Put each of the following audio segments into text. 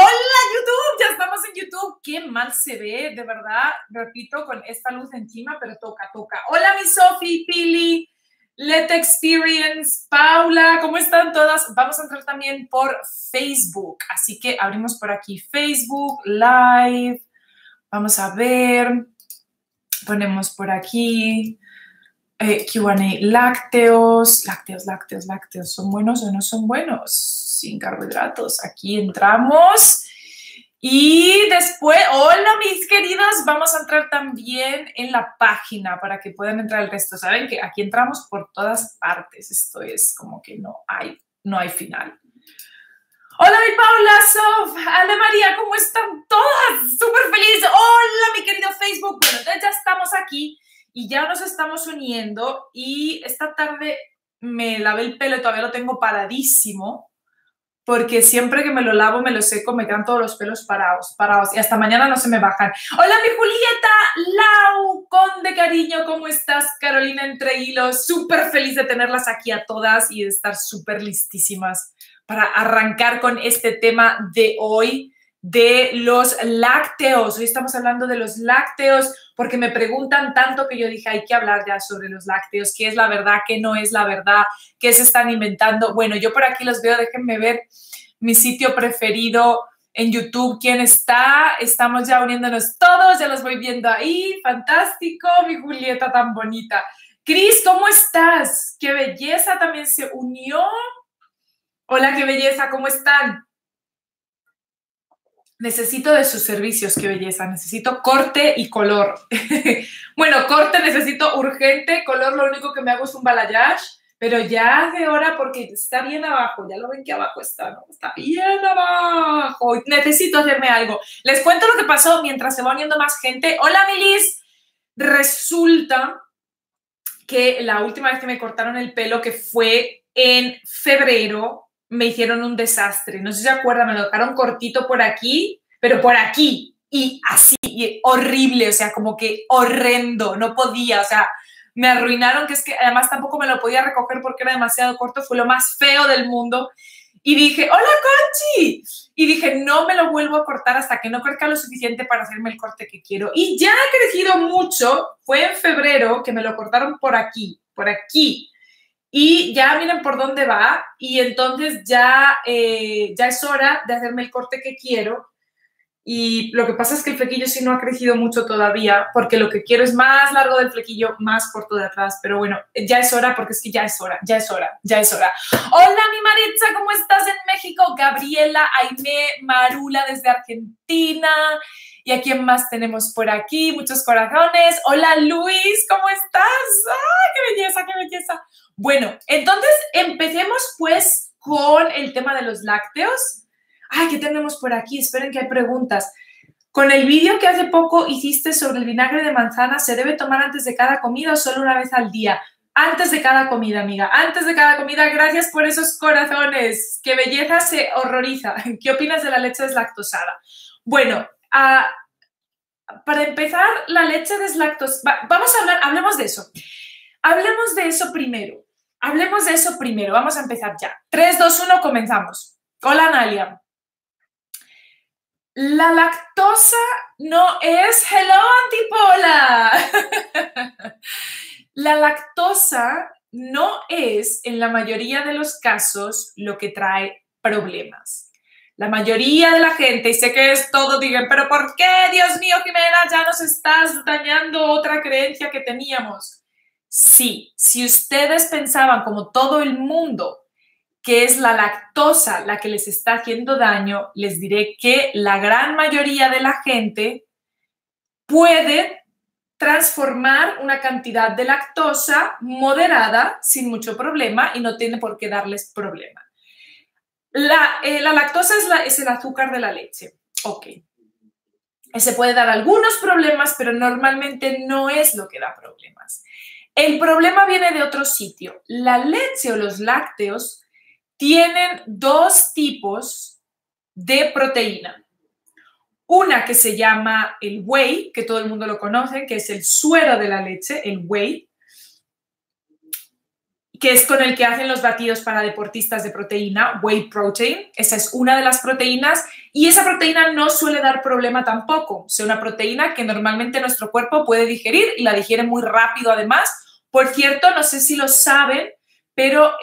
¡Hola, YouTube! Ya estamos en YouTube. ¡Qué mal se ve! De verdad, repito, con esta luz encima, pero toca, toca. ¡Hola, mi Sofi, Pili, Let Experience, Paula! ¿Cómo están todas? Vamos a entrar también por Facebook. Así que abrimos por aquí Facebook, Live. Vamos a ver. Ponemos por aquí Q&A, lácteos. ¿Son buenos o no son buenos? Sin carbohidratos. Aquí entramos y después, hola mis queridas, vamos a entrar también en la página para que puedan entrar el resto. Saben que aquí entramos por todas partes. Esto es como que no hay final. Hola mi Paula, Sof, Ana María, ¿cómo están todas? Súper feliz. Hola mi querido Facebook. Bueno, entonces ya estamos aquí y ya nos estamos uniendo y esta tarde me lavé el pelo y todavía lo tengo paradísimo. Porque siempre que me lo lavo, me lo seco, me quedan todos los pelos parados. Y hasta mañana no se me bajan. Hola, mi Julieta, Lau, Conde, cariño, ¿cómo estás? Carolina Entre Hilos, súper feliz de tenerlas aquí a todas y de estar súper listísimas para arrancar con este tema de hoy de los lácteos. Hoy estamos hablando de los lácteos porque me preguntan tanto que yo dije, hay que hablar ya sobre los lácteos, qué es la verdad, qué no es la verdad, qué se están inventando. Bueno, yo por aquí los veo, déjenme ver mi sitio preferido en YouTube, quién está, estamos ya uniéndonos todos, ya los voy viendo ahí, fantástico, mi Julieta tan bonita. Cris, ¿cómo estás? Qué belleza, también se unió. Hola, qué belleza, ¿cómo están? Necesito de sus servicios, qué belleza. Necesito corte y color. Bueno, corte necesito urgente. Color lo único que me hago es un balayage. Pero ya hace hora porque está bien abajo. Ya lo ven que abajo está, ¿no? Está bien abajo. Necesito hacerme algo. Les cuento lo que pasó mientras se va uniendo más gente. Hola, Milis. Resulta que la última vez que me cortaron el pelo, que fue en febrero, me hicieron un desastre. No sé si se acuerdan, me lo dejaron cortito por aquí, pero por aquí y así, y horrible, o sea, como que horrendo, no podía, o sea, me arruinaron, que es que además tampoco me lo podía recoger porque era demasiado corto, fue lo más feo del mundo. Y dije, hola, Conchi. Y dije, no me lo vuelvo a cortar hasta que no crezca lo suficiente para hacerme el corte que quiero. Y ya ha crecido mucho, fue en febrero que me lo cortaron por aquí. Y ya miren por dónde va y entonces ya es hora de hacerme el corte que quiero y lo que pasa es que el flequillo sí no ha crecido mucho todavía porque lo que quiero es más largo del flequillo, más corto de atrás, pero bueno, ya es hora porque es que ya es hora. Hola mi Maritza, ¿cómo estás en México? Gabriela, Aimee, Marula desde Argentina. ¿Y a quién más tenemos por aquí? Muchos corazones. Hola, Luis, ¿cómo estás? ¡Ah, qué belleza, qué belleza! Bueno, entonces empecemos pues con el tema de los lácteos. ¡Ay, qué tenemos por aquí! Esperen que hay preguntas. Con el vídeo que hace poco hiciste sobre el vinagre de manzana, ¿se debe tomar antes de cada comida o solo una vez al día? Antes de cada comida, amiga. Antes de cada comida, gracias por esos corazones. ¡Qué belleza, se horroriza! ¿Qué opinas de la leche deslactosada? Bueno, para empezar, la leche deslactosada. Vamos a hablar, hablemos de eso primero. Vamos a empezar ya. 3, 2, 1, comenzamos. Hola, Analia. La lactosa no es... ¡Hello, Antipola! La lactosa no es, en la mayoría de los casos, lo que trae problemas. La mayoría de la gente, y sé que es todo, digan, pero ¿por qué, Dios mío, Jimena, ya nos estás dañando otra creencia que teníamos? Sí, si ustedes pensaban, como todo el mundo, que es la lactosa la que les está haciendo daño, les diré que la gran mayoría de la gente puede transformar una cantidad de lactosa moderada sin mucho problema y no tiene por qué darles problema. La lactosa es el azúcar de la leche. Ok. Se puede dar algunos problemas, pero normalmente no es lo que da problemas. El problema viene de otro sitio. La leche o los lácteos tienen dos tipos de proteína. Una que se llama el whey, que todo el mundo lo conoce, que es el suero de la leche, el whey. que es con el que hacen los batidos para deportistas de proteína, whey protein. Esa es una de las proteínas y esa proteína no suele dar problema tampoco. Es una proteína que normalmente nuestro cuerpo puede digerir y la digiere muy rápido además. Por cierto, no sé si lo saben, pero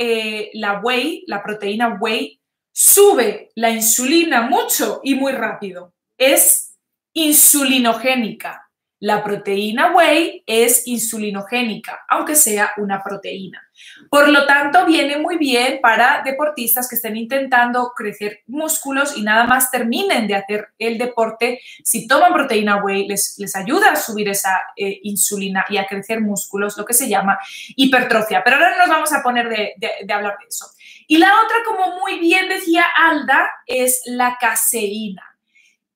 la whey, la proteína whey, sube la insulina mucho y muy rápido. Es insulinogénica. La proteína whey es insulinogénica, aunque sea una proteína. Por lo tanto, viene muy bien para deportistas que estén intentando crecer músculos y nada más terminen de hacer el deporte. Si toman proteína whey, les ayuda a subir esa insulina y a crecer músculos, lo que se llama hipertrofia. Pero ahora no nos vamos a poner de hablar de eso. Y la otra, como muy bien decía Alda, es la caseína.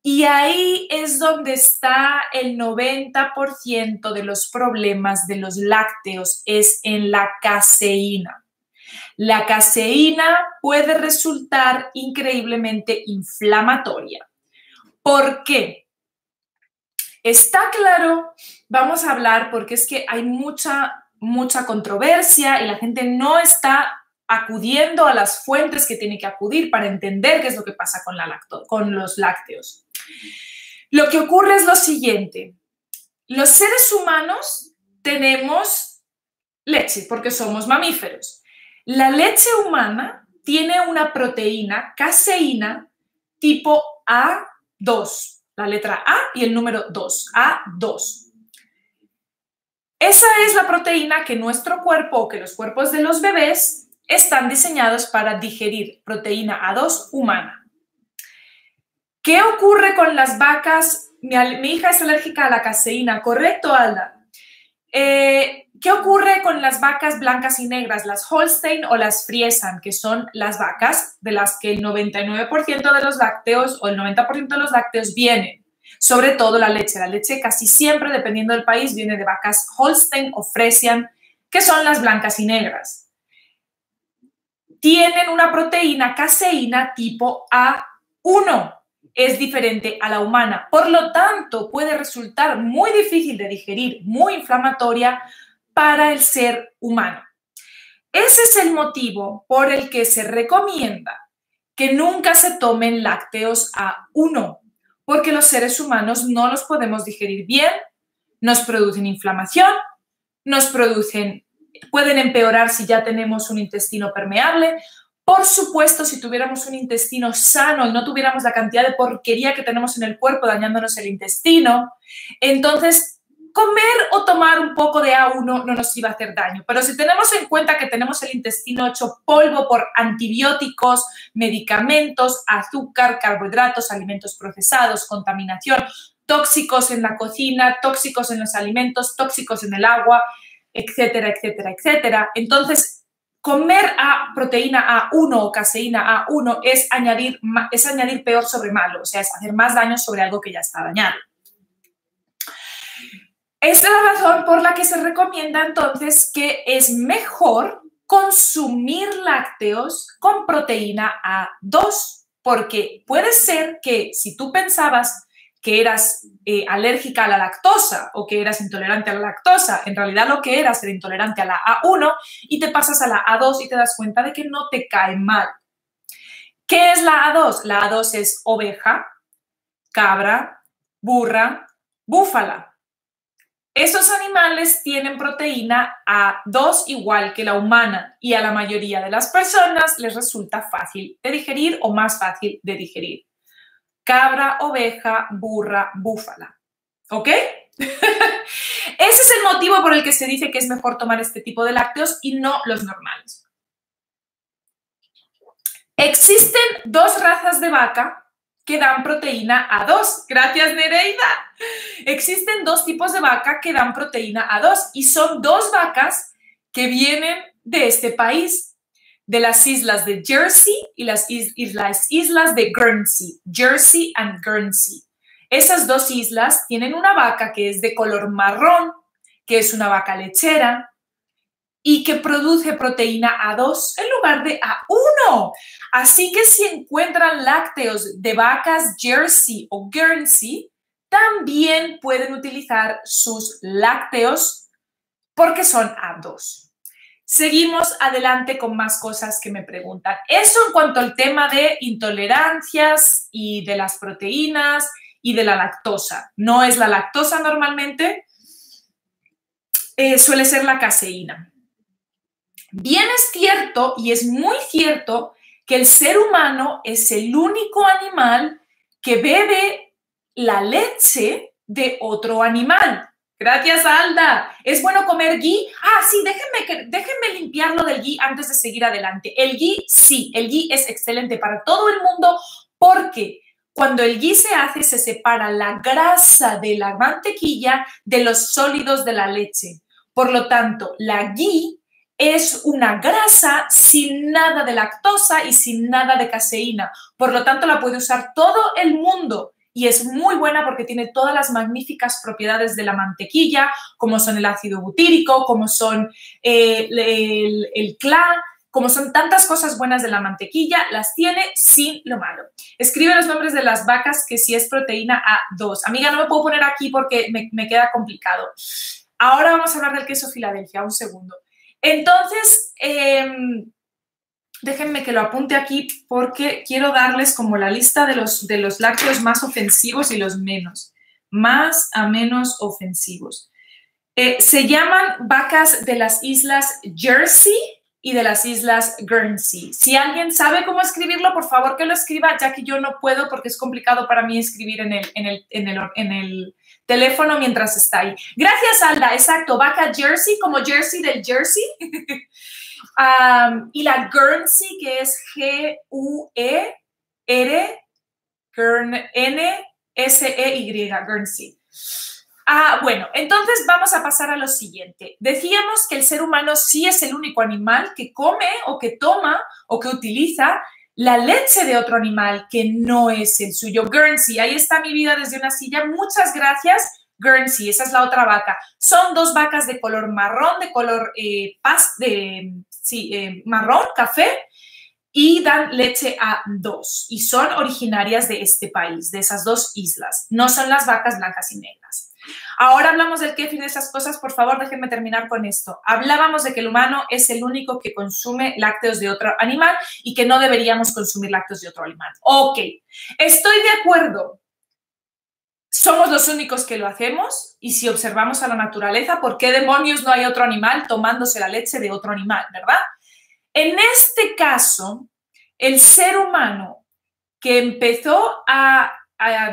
Y ahí es donde está el 90% de los problemas de los lácteos, es en la caseína. La caseína puede resultar increíblemente inflamatoria. ¿Por qué? Está claro, vamos a hablar porque es que hay mucha controversia y la gente no está acudiendo a las fuentes que tiene que acudir para entender qué es lo que pasa con los lácteos. Lo que ocurre es lo siguiente. Los seres humanos tenemos leche porque somos mamíferos. La leche humana tiene una proteína, caseína, tipo A2. La letra A y el número 2, A2. Esa es la proteína que nuestro cuerpo o que los cuerpos de los bebés están diseñados para digerir, proteína A2 humana. ¿Qué ocurre con las vacas? Mi hija es alérgica a la caseína, ¿correcto, Alda? ¿Qué ocurre con las vacas blancas y negras, las Holstein o las Friesan, que son las vacas de las que el 99% de los lácteos o el 90% de los lácteos vienen? Sobre todo la leche. La leche casi siempre, dependiendo del país, viene de vacas Holstein o Friesan, que son las blancas y negras. Tienen una proteína caseína tipo A1. Es diferente a la humana. Por lo tanto, puede resultar muy difícil de digerir, muy inflamatoria para el ser humano. Ese es el motivo por el que se recomienda que nunca se tomen lácteos A1, porque los seres humanos no los podemos digerir bien, nos producen inflamación, nos producen... Pueden empeorar si ya tenemos un intestino permeable. Por supuesto, si tuviéramos un intestino sano y no tuviéramos la cantidad de porquería que tenemos en el cuerpo dañándonos el intestino, entonces comer o tomar un poco de A1 no nos iba a hacer daño. Pero si tenemos en cuenta que tenemos el intestino hecho polvo por antibióticos, medicamentos, azúcar, carbohidratos, alimentos procesados, contaminación, tóxicos en la cocina, tóxicos en los alimentos, tóxicos en el agua, etcétera, etcétera, etcétera. Entonces, comer proteína A1 o caseína A1 es añadir peor sobre malo, o sea, es hacer más daño sobre algo que ya está dañado. Esta es la razón por la que se recomienda entonces que es mejor consumir lácteos con proteína A2, porque puede ser que si tú pensabas que eras alérgica a la lactosa o que eras intolerante a la lactosa, en realidad lo que eras era intolerante a la A1 y te pasas a la A2 y te das cuenta de que no te cae mal. ¿Qué es la A2? La A2 es oveja, cabra, burra, búfala. Esos animales tienen proteína A2 igual que la humana y a la mayoría de las personas les resulta fácil de digerir o más fácil de digerir. Cabra, oveja, burra, búfala. ¿Ok? Ese es el motivo por el que se dice que es mejor tomar este tipo de lácteos y no los normales. Existen dos razas de vaca que dan proteína A2. Gracias, Nereida. Existen dos tipos de vaca que dan proteína A2 y son dos vacas que vienen de este país, de las islas de Jersey y las islas de Guernsey, Jersey and Guernsey. Esas dos islas tienen una vaca que es de color marrón, que es una vaca lechera y que produce proteína A2 en lugar de A1. Así que si encuentran lácteos de vacas Jersey o Guernsey, también pueden utilizar sus lácteos porque son A2. Seguimos adelante con más cosas que me preguntan. Eso en cuanto al tema de intolerancias y de las proteínas y de la lactosa. No es la lactosa normalmente, suele ser la caseína. Bien es cierto, y es muy cierto, que el ser humano es el único animal que bebe la leche de otro animal. Gracias, Alda. ¿Es bueno comer ghee? Ah, sí, déjenme limpiarlo del ghee antes de seguir adelante. El ghee, sí, el ghee es excelente para todo el mundo porque cuando el ghee se hace, se separa la grasa de la mantequilla de los sólidos de la leche. Por lo tanto, la ghee es una grasa sin nada de lactosa y sin nada de caseína. Por lo tanto, la puede usar todo el mundo. Y es muy buena porque tiene todas las magníficas propiedades de la mantequilla, como son el ácido butírico, como son el CLA, como son tantas cosas buenas de la mantequilla, las tiene sin lo malo. Escribe los nombres de las vacas que si es proteína A2. Amiga, no me puedo poner aquí porque me queda complicado. Ahora vamos a hablar del queso Filadelfia, un segundo. Entonces, déjenme que lo apunte aquí porque quiero darles como la lista de los lácteos más ofensivos y los menos. Más a menos ofensivos. Se llaman vacas de las islas Jersey y de las islas Guernsey. Si alguien sabe cómo escribirlo, por favor que lo escriba, ya que yo no puedo porque es complicado para mí escribir en el teléfono mientras está ahí. Gracias, Alda. Exacto, vaca Jersey, como Jersey del Jersey. Y la Guernsey, que es G-U-E-R-N-S-E-Y, Guernsey. Bueno, entonces vamos a pasar a lo siguiente. Decíamos que el ser humano sí es el único animal que come o que toma o que utiliza la leche de otro animal que no es el suyo. Guernsey, ahí está mi vida desde una silla. Muchas gracias. Guernsey, esa es la otra vaca. Son dos vacas de color marrón, de color marrón, café, y dan leche A2. Y son originarias de este país, de esas dos islas. No son las vacas blancas y negras. Ahora hablamos del kéfir y de esas cosas. Por favor, déjenme terminar con esto. Hablábamos de que el humano es el único que consume lácteos de otro animal y que no deberíamos consumir lácteos de otro animal. Ok, estoy de acuerdo. Somos los únicos que lo hacemos y si observamos a la naturaleza, ¿por qué demonios no hay otro animal tomándose la leche de otro animal, verdad? En este caso, el ser humano que empezó a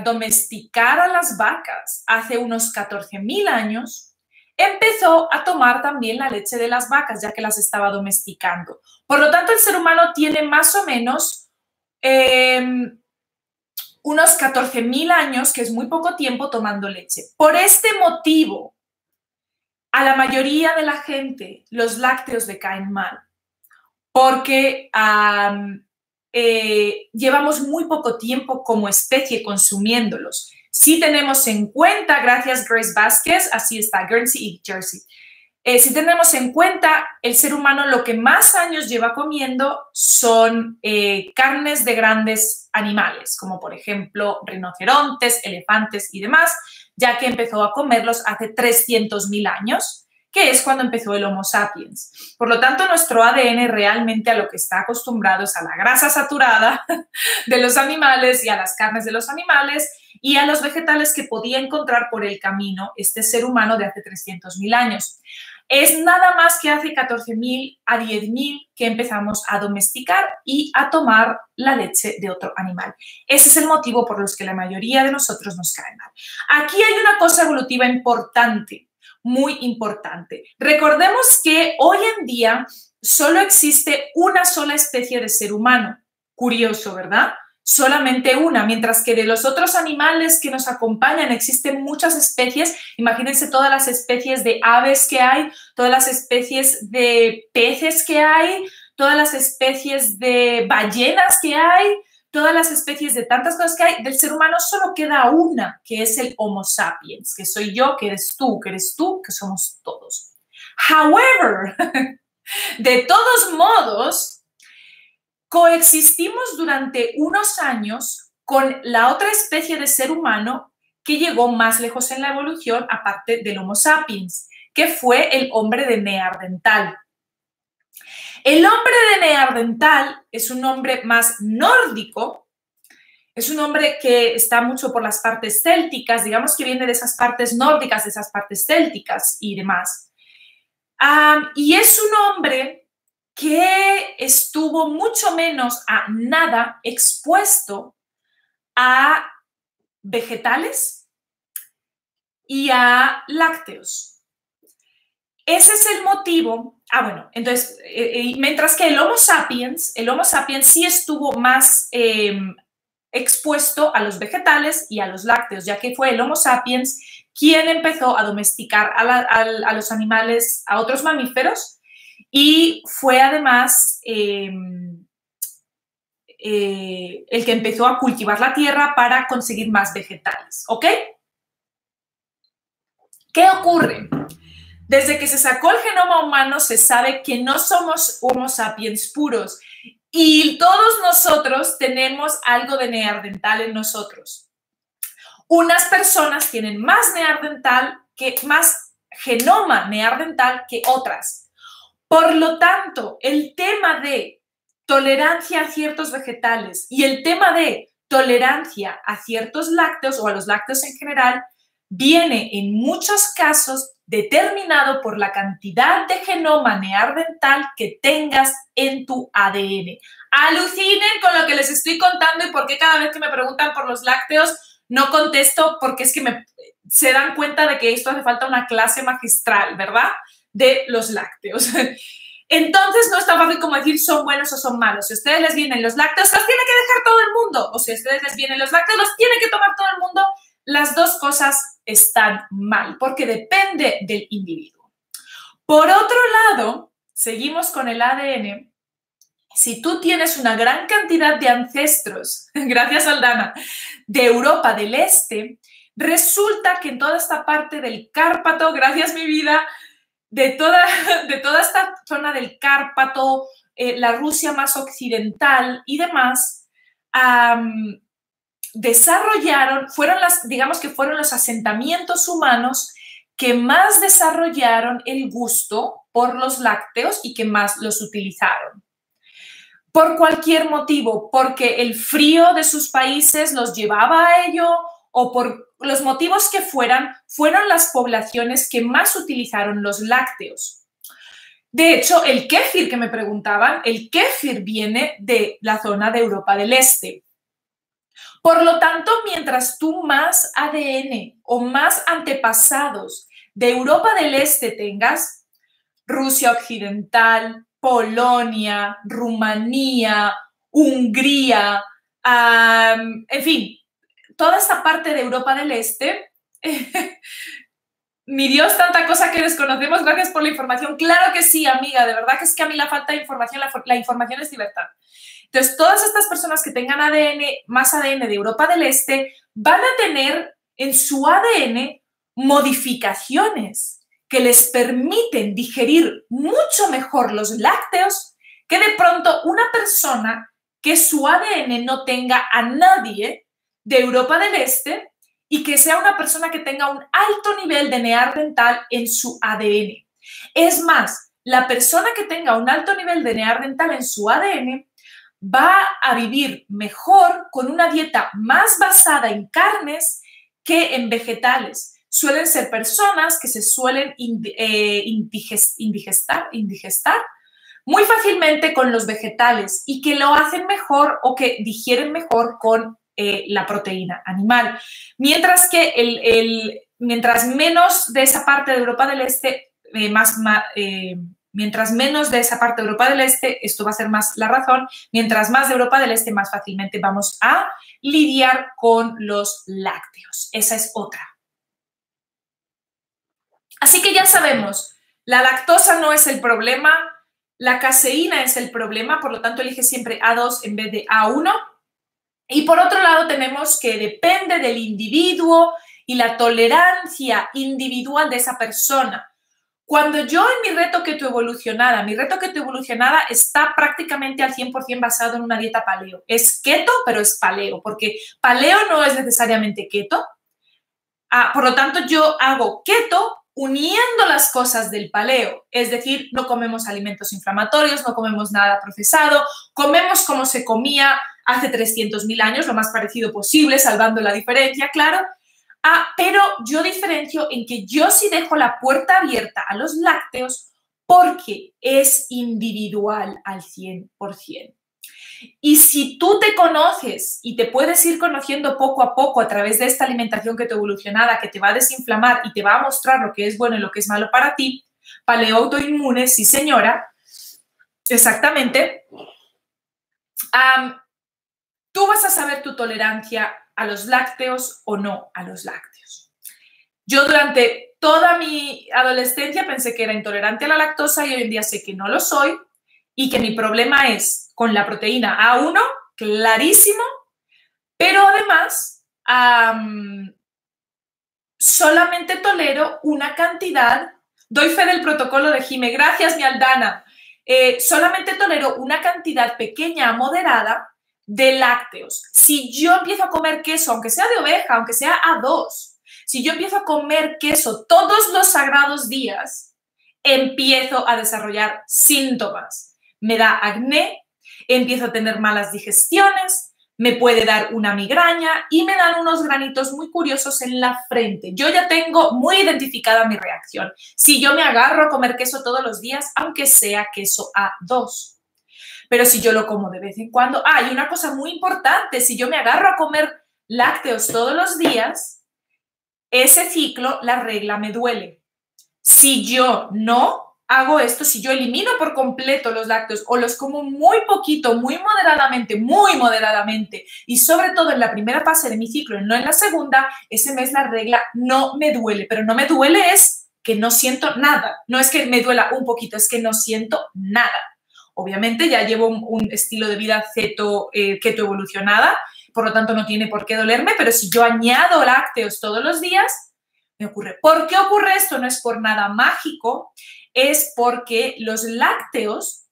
domesticar a las vacas hace unos 14.000 años, empezó a tomar también la leche de las vacas ya que las estaba domesticando. Por lo tanto, el ser humano tiene más o menos unos 14.000 años, que es muy poco tiempo, tomando leche. Por este motivo, a la mayoría de la gente los lácteos le caen mal, porque llevamos muy poco tiempo como especie consumiéndolos. Si tenemos en cuenta, gracias Grace Vázquez, así está, Guernsey y Jersey. Si tenemos en cuenta, el ser humano lo que más años lleva comiendo son carnes de grandes animales, como por ejemplo rinocerontes, elefantes y demás, ya que empezó a comerlos hace 300.000 años, que es cuando empezó el Homo sapiens. Por lo tanto, nuestro ADN realmente a lo que está acostumbrado es a la grasa saturada de los animales y a las carnes de los animales y a los vegetales que podía encontrar por el camino este ser humano de hace 300.000 años. Es nada más que hace 14.000 a 10.000 que empezamos a domesticar y a tomar la leche de otro animal. Ese es el motivo por los que la mayoría de nosotros nos cae mal. Aquí hay una cosa evolutiva importante, muy importante. Recordemos que hoy en día solo existe una sola especie de ser humano. Curioso, ¿verdad? Solamente una, mientras que de los otros animales que nos acompañan existen muchas especies. Imagínense todas las especies de aves que hay, todas las especies de peces que hay, todas las especies de ballenas que hay, todas las especies de tantas cosas que hay. Del ser humano solo queda una, que es el Homo sapiens, que soy yo, que eres tú, que somos todos. However, de todos modos, coexistimos durante unos años con la otra especie de ser humano que llegó más lejos en la evolución, aparte del Homo sapiens, que fue el hombre de Neandertal. El hombre de Neandertal es un hombre más nórdico, es un hombre que está mucho por las partes célticas, digamos que viene de esas partes nórdicas, de esas partes célticas y demás. Y es un hombre que estuvo mucho menos a nada expuesto a vegetales y a lácteos. Ese es el motivo. Entonces, mientras que el Homo sapiens sí estuvo más expuesto a los vegetales y a los lácteos, ya que fue el Homo sapiens quien empezó a domesticar a los animales, a otros mamíferos, y fue además el que empezó a cultivar la tierra para conseguir más vegetales, ¿ok? ¿Qué ocurre? Desde que se sacó el genoma humano se sabe que no somos Homo sapiens puros y todos nosotros tenemos algo de neandertal en nosotros. Unas personas tienen más genoma neandertal que otras. Por lo tanto, el tema de tolerancia a ciertos vegetales y el tema de tolerancia a ciertos lácteos o a los lácteos en general viene en muchos casos determinado por la cantidad de genoma neandertal que tengas en tu ADN. Alucinen con lo que les estoy contando y por qué cada vez que me preguntan por los lácteos no contesto, porque es que se dan cuenta de que esto hace falta una clase magistral, ¿verdad? De los lácteos. Entonces no es tan fácil como decir son buenos o son malos. Si a ustedes les vienen los lácteos, los tiene que dejar todo el mundo. O si a ustedes les vienen los lácteos, los tiene que tomar todo el mundo. Las dos cosas están mal, porque depende del individuo. Por otro lado, seguimos con el ADN. Si tú tienes una gran cantidad de ancestros, gracias Aldana, de Europa del Este, resulta que en toda esta parte del Cárpato, gracias mi vida, de toda esta zona del Cárpato, la Rusia más occidental y demás, fueron los asentamientos humanos que más desarrollaron el gusto por los lácteos y que más los utilizaron. Por cualquier motivo, porque el frío de sus países los llevaba a ello o por los motivos que fueran, fueron las poblaciones que más utilizaron los lácteos. De hecho, el kéfir que me preguntaban, el kéfir viene de la zona de Europa del Este. Por lo tanto, mientras tú más ADN o más antepasados de Europa del Este tengas, Rusia Occidental, Polonia, Rumanía, Hungría, en fin, toda esta parte de Europa del Este, mi Dios, tanta cosa que desconocemos, gracias por la información. Claro que sí, amiga, de verdad que es que a mí la falta de información, la información es libertad. Entonces, todas estas personas que tengan ADN, más ADN de Europa del Este, van a tener en su ADN modificaciones que les permiten digerir mucho mejor los lácteos que de pronto una persona que su ADN no tenga a nadie de Europa del Este y que sea una persona que tenga un alto nivel de neandertal en su ADN. Es más, la persona que tenga un alto nivel de neandertal en su ADN va a vivir mejor con una dieta más basada en carnes que en vegetales. Suelen ser personas que se suelen indigestar muy fácilmente con los vegetales y que lo hacen mejor o que digieren mejor con la proteína animal. Mientras que mientras menos de esa parte de Europa del Este, esto va a ser más la razón, mientras más de Europa del Este, más fácilmente vamos a lidiar con los lácteos. Esa es otra. Así que ya sabemos, la lactosa no es el problema, la caseína es el problema, por lo tanto elige siempre A2 en vez de A1. Y por otro lado tenemos que depende del individuo y la tolerancia individual de esa persona. Cuando yo en mi reto KETO-EVOLUCIONADA está prácticamente al 100% basado en una dieta paleo. Es keto, pero es paleo, porque paleo no es necesariamente keto. Por lo tanto, yo hago keto, uniendo las cosas del paleo, es decir, no comemos alimentos inflamatorios, no comemos nada procesado, comemos como se comía hace 300.000 años, lo más parecido posible, salvando la diferencia, claro. Pero yo diferencio en que yo sí dejo la puerta abierta a los lácteos porque es individual al 100%. Y si tú te conoces y te puedes ir conociendo poco a poco a través de esta alimentación keto-evolucionada que te va a desinflamar y te va a mostrar lo que es bueno y lo que es malo para ti, paleo autoinmune, sí señora, exactamente, tú vas a saber tu tolerancia a los lácteos o no a los lácteos. Yo durante toda mi adolescencia pensé que era intolerante a la lactosa y hoy en día sé que no lo soy y que mi problema es con la proteína A1, clarísimo, pero además solamente tolero una cantidad, doy fe del protocolo de Jimena, gracias mi Aldana, solamente tolero una cantidad pequeña a moderada de lácteos. Si yo empiezo a comer queso, aunque sea de oveja, aunque sea A2, si yo empiezo a comer queso todos los sagrados días, empiezo a desarrollar síntomas. Me da acné, empiezo a tener malas digestiones, me puede dar una migraña y me dan unos granitos muy curiosos en la frente. Yo ya tengo muy identificada mi reacción. Si yo me agarro a comer queso todos los días, aunque sea queso A2. Pero si yo lo como de vez en cuando... y una cosa muy importante, si yo me agarro a comer lácteos todos los días, ese ciclo, la regla me duele. Si yo no hago esto, si yo elimino por completo los lácteos o los como muy poquito, muy moderadamente, y sobre todo en la primera fase de mi ciclo, no en la segunda, ese mes la regla no me duele. Pero no me duele es que no siento nada. No es que me duela un poquito, es que no siento nada. Obviamente ya llevo un estilo de vida keto evolucionada, por lo tanto no tiene por qué dolerme, pero si yo añado lácteos todos los días, me ocurre. ¿Por qué ocurre esto? No es por nada mágico, es porque los lácteos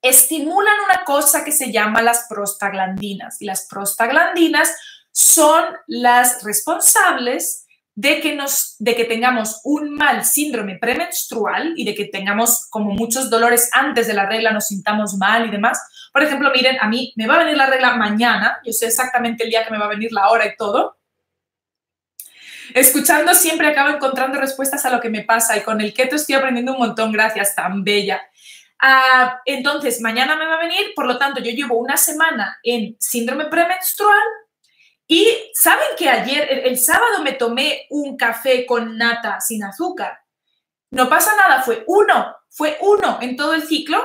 estimulan una cosa que se llama las prostaglandinas, y las prostaglandinas son las responsables de que tengamos un mal síndrome premenstrual y de que tengamos como muchos dolores antes de la regla, nos sintamos mal y demás. Por ejemplo, miren, a mí me va a venir la regla mañana, yo sé exactamente el día que me va a venir, la hora y todo. Escuchando siempre acabo encontrando respuestas a lo que me pasa y con el keto estoy aprendiendo un montón, gracias, tan bella. Entonces, mañana me va a venir, por lo tanto, yo llevo una semana en síndrome premenstrual. Y saben que ayer, el sábado, me tomé un café con nata sin azúcar. No pasa nada, fue uno en todo el ciclo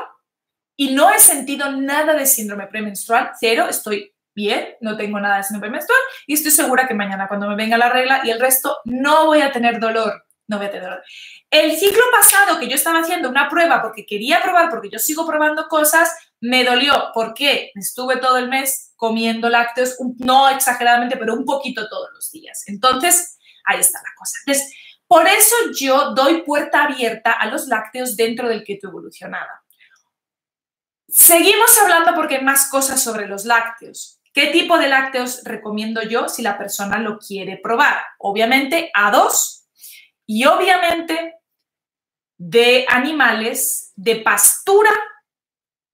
y no he sentido nada de síndrome premenstrual, cero, estoy bien, no tengo nada de síndrome premenstrual y estoy segura que mañana cuando me venga la regla y el resto no voy a tener dolor, no voy a tener dolor. El ciclo pasado que yo estaba haciendo una prueba porque quería probar, porque yo sigo probando cosas, me dolió. ¿Por qué? Estuve todo el mes comiendo lácteos, no exageradamente, pero un poquito todos los días. Entonces, ahí está la cosa. Entonces, por eso yo doy puerta abierta a los lácteos dentro del keto evolucionada. Seguimos hablando porque hay más cosas sobre los lácteos. ¿Qué tipo de lácteos recomiendo yo si la persona lo quiere probar? Obviamente A2 y obviamente de animales de pastura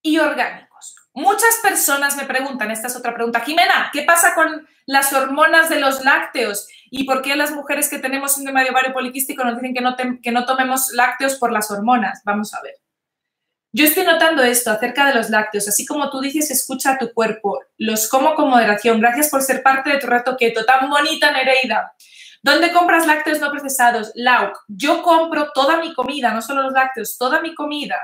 y orgánicos. Muchas personas me preguntan, esta es otra pregunta, Jimena, ¿qué pasa con las hormonas de los lácteos? ¿Y por qué las mujeres que tenemos síndrome de ovario poliquístico nos dicen que no tomemos lácteos por las hormonas? Vamos a ver. Yo estoy notando esto acerca de los lácteos. Así como tú dices, escucha a tu cuerpo. Los como con moderación. Gracias por ser parte de tu reto keto. Tan bonita, Nereida. ¿Dónde compras lácteos no procesados? Lau, yo compro toda mi comida, no solo los lácteos, toda mi comida,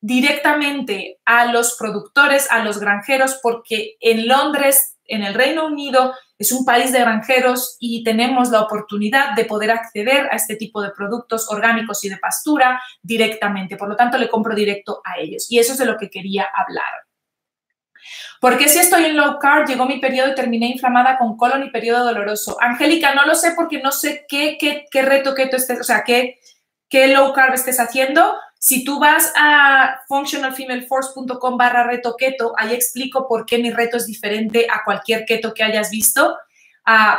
directamente a los productores, a los granjeros, porque en Londres, en el Reino Unido, es un país de granjeros y tenemos la oportunidad de poder acceder a este tipo de productos orgánicos y de pastura directamente. Por lo tanto, le compro directo a ellos. Y eso es de lo que quería hablar. ¿Por qué si estoy en low carb llegó mi periodo y terminé inflamada con colon y periodo doloroso? Angélica, no lo sé porque no sé qué reto keto estés, o sea, qué low carb estés haciendo. Si tú vas a functionalfemaleforce.com/reto keto, ahí explico por qué mi reto es diferente a cualquier keto que hayas visto.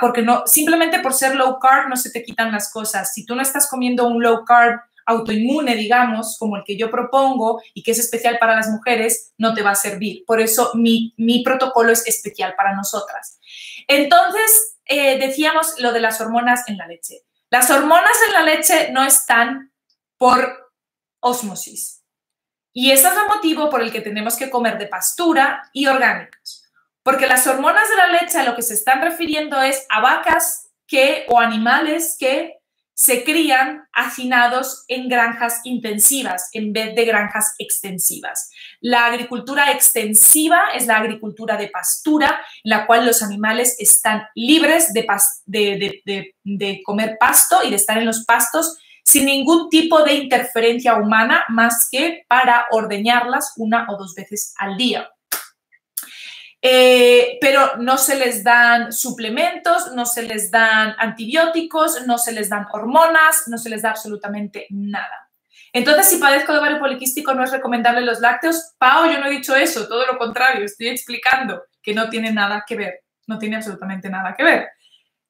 porque no, simplemente por ser low carb no se te quitan las cosas. Si tú no estás comiendo un low carb autoinmune, digamos, como el que yo propongo y que es especial para las mujeres, no te va a servir. Por eso mi protocolo es especial para nosotras. Entonces, decíamos lo de las hormonas en la leche. Las hormonas en la leche no están por ósmosis. Y ese es el motivo por el que tenemos que comer de pastura y orgánicos. Porque las hormonas de la leche a lo que se están refiriendo es a vacas que, o animales que se crían hacinados en granjas intensivas en vez de granjas extensivas. La agricultura extensiva es la agricultura de pastura, en la cual los animales están libres de comer pasto y de estar en los pastos sin ningún tipo de interferencia humana más que para ordeñarlas 1 o 2 veces al día. Pero no se les dan suplementos, no se les dan antibióticos, no se les dan hormonas, no se les da absolutamente nada. Entonces, si padezco de ovario poliquístico, no es recomendable los lácteos. Pau, yo no he dicho eso, todo lo contrario, estoy explicando que no tiene nada que ver, no tiene absolutamente nada que ver.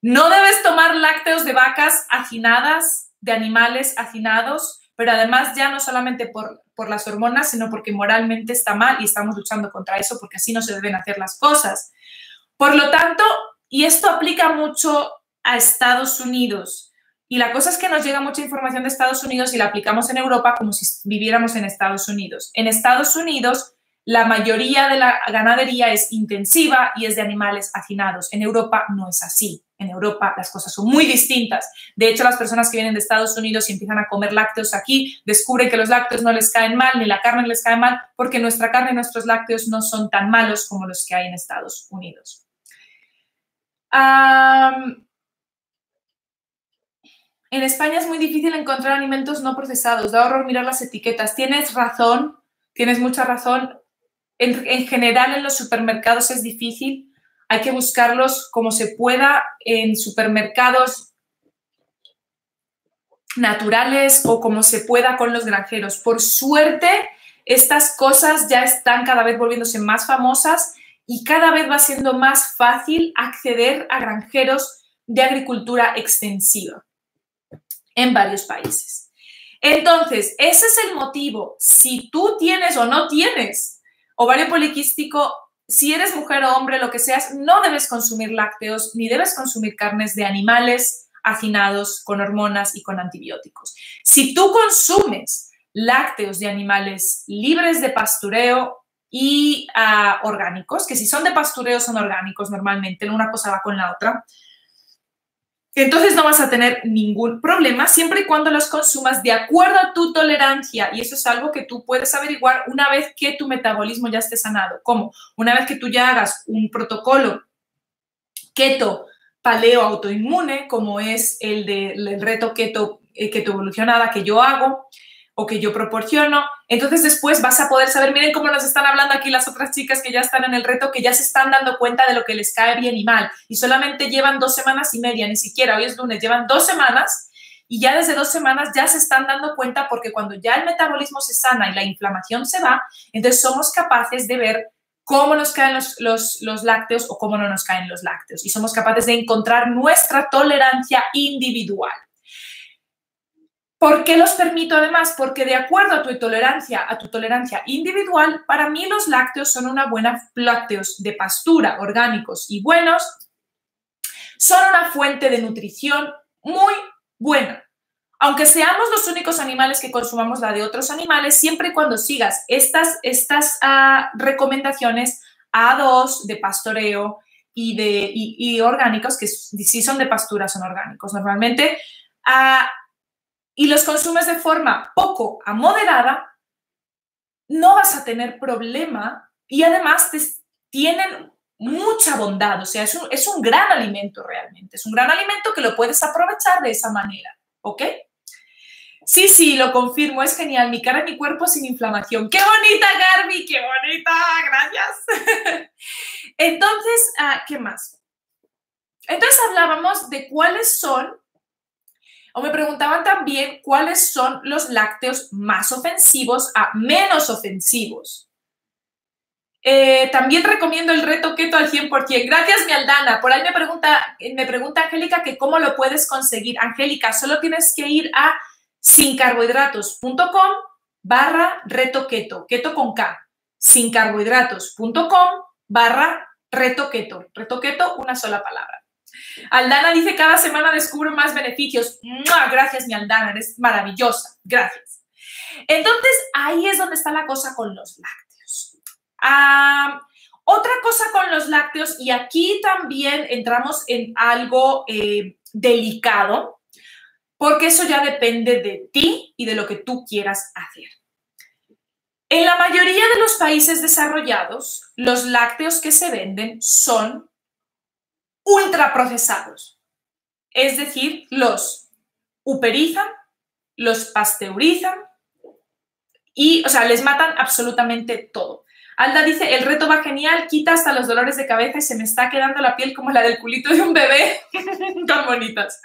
No debes tomar lácteos de vacas hacinadas, de animales hacinados, pero además ya no solamente por las hormonas, sino porque moralmente está mal y estamos luchando contra eso porque así no se deben hacer las cosas. Por lo tanto, y esto aplica mucho a Estados Unidos, y la cosa es que nos llega mucha información de Estados Unidos y la aplicamos en Europa como si viviéramos en Estados Unidos. En Estados Unidos, la mayoría de la ganadería es intensiva y es de animales hacinados. En Europa no es así. En Europa las cosas son muy distintas. De hecho, las personas que vienen de Estados Unidos y empiezan a comer lácteos aquí descubren que los lácteos no les caen mal, ni la carne les cae mal, porque nuestra carne y nuestros lácteos no son tan malos como los que hay en Estados Unidos. En España es muy difícil encontrar alimentos no procesados. Da horror mirar las etiquetas. Tienes razón, tienes mucha razón. En general en los supermercados es difícil. Hay que buscarlos como se pueda en supermercados naturales o como se pueda con los granjeros. Por suerte, estas cosas ya están cada vez volviéndose más famosas y cada vez va siendo más fácil acceder a granjeros de agricultura extensiva en varios países. Entonces, ese es el motivo. Si tú tienes o no tienes ovario poliquístico, si eres mujer o hombre, lo que seas, no debes consumir lácteos ni debes consumir carnes de animales hacinados con hormonas y con antibióticos. Si tú consumes lácteos de animales libres de pastureo y orgánicos, que si son de pastureo son orgánicos normalmente, una cosa va con la otra, entonces no vas a tener ningún problema siempre y cuando los consumas de acuerdo a tu tolerancia. Y eso es algo que tú puedes averiguar una vez que tu metabolismo ya esté sanado. ¿Cómo? Una vez que tú ya hagas un protocolo keto, paleo, autoinmune, como es el del reto keto, keto-evolucionada que yo hago o que yo proporciono, entonces después vas a poder saber, miren cómo nos están hablando aquí las otras chicas que ya están en el reto, que ya se están dando cuenta de lo que les cae bien y mal, y solamente llevan 2 semanas y media, ni siquiera, hoy es lunes, llevan 2 semanas, y ya desde 2 semanas ya se están dando cuenta, porque cuando ya el metabolismo se sana y la inflamación se va, entonces somos capaces de ver cómo nos caen los lácteos o cómo no nos caen los lácteos, y somos capaces de encontrar nuestra tolerancia individual. ¿Por qué los permito además? Porque de acuerdo a tu tolerancia individual, para mí los lácteos son una buena, lácteos de pastura, orgánicos y buenos, son una fuente de nutrición muy buena. Aunque seamos los únicos animales que consumamos la de otros animales, siempre y cuando sigas estas recomendaciones A2 de pastoreo y orgánicos, que si son de pastura son orgánicos normalmente, y los consumes de forma poco a moderada, no vas a tener problema y además tienen mucha bondad. O sea, es un gran alimento realmente. Es un gran alimento que lo puedes aprovechar de esa manera. ¿Ok? Sí, lo confirmo. Es genial. Mi cara y mi cuerpo sin inflamación. ¡Qué bonita, Garby! ¡Qué bonita! Gracias. Entonces, ¿qué más? Entonces hablábamos de cuáles son, o me preguntaban también cuáles son los lácteos más ofensivos a menos ofensivos. También recomiendo el reto keto al 100%. Gracias, mi Aldana. Por ahí me pregunta Angélica que cómo lo puedes conseguir. Angélica, solo tienes que ir a sincarbohidratos.com/reto keto, keto con K, sincarbohidratos.com/reto keto, reto keto, una sola palabra. Aldana dice, cada semana descubro más beneficios. ¡Mua! Gracias, mi Aldana, eres maravillosa, gracias. Entonces, ahí es donde está la cosa con los lácteos. Otra cosa con los lácteos, y aquí también entramos en algo delicado, porque eso ya depende de ti y de lo que tú quieras hacer. En la mayoría de los países desarrollados, los lácteos que se venden son ultraprocesados. Es decir, los pulverizan, los pasteurizan y, o sea, les matan absolutamente todo. Alda dice, el reto va genial, quita hasta los dolores de cabeza y se me está quedando la piel como la del culito de un bebé. Tan bonitas.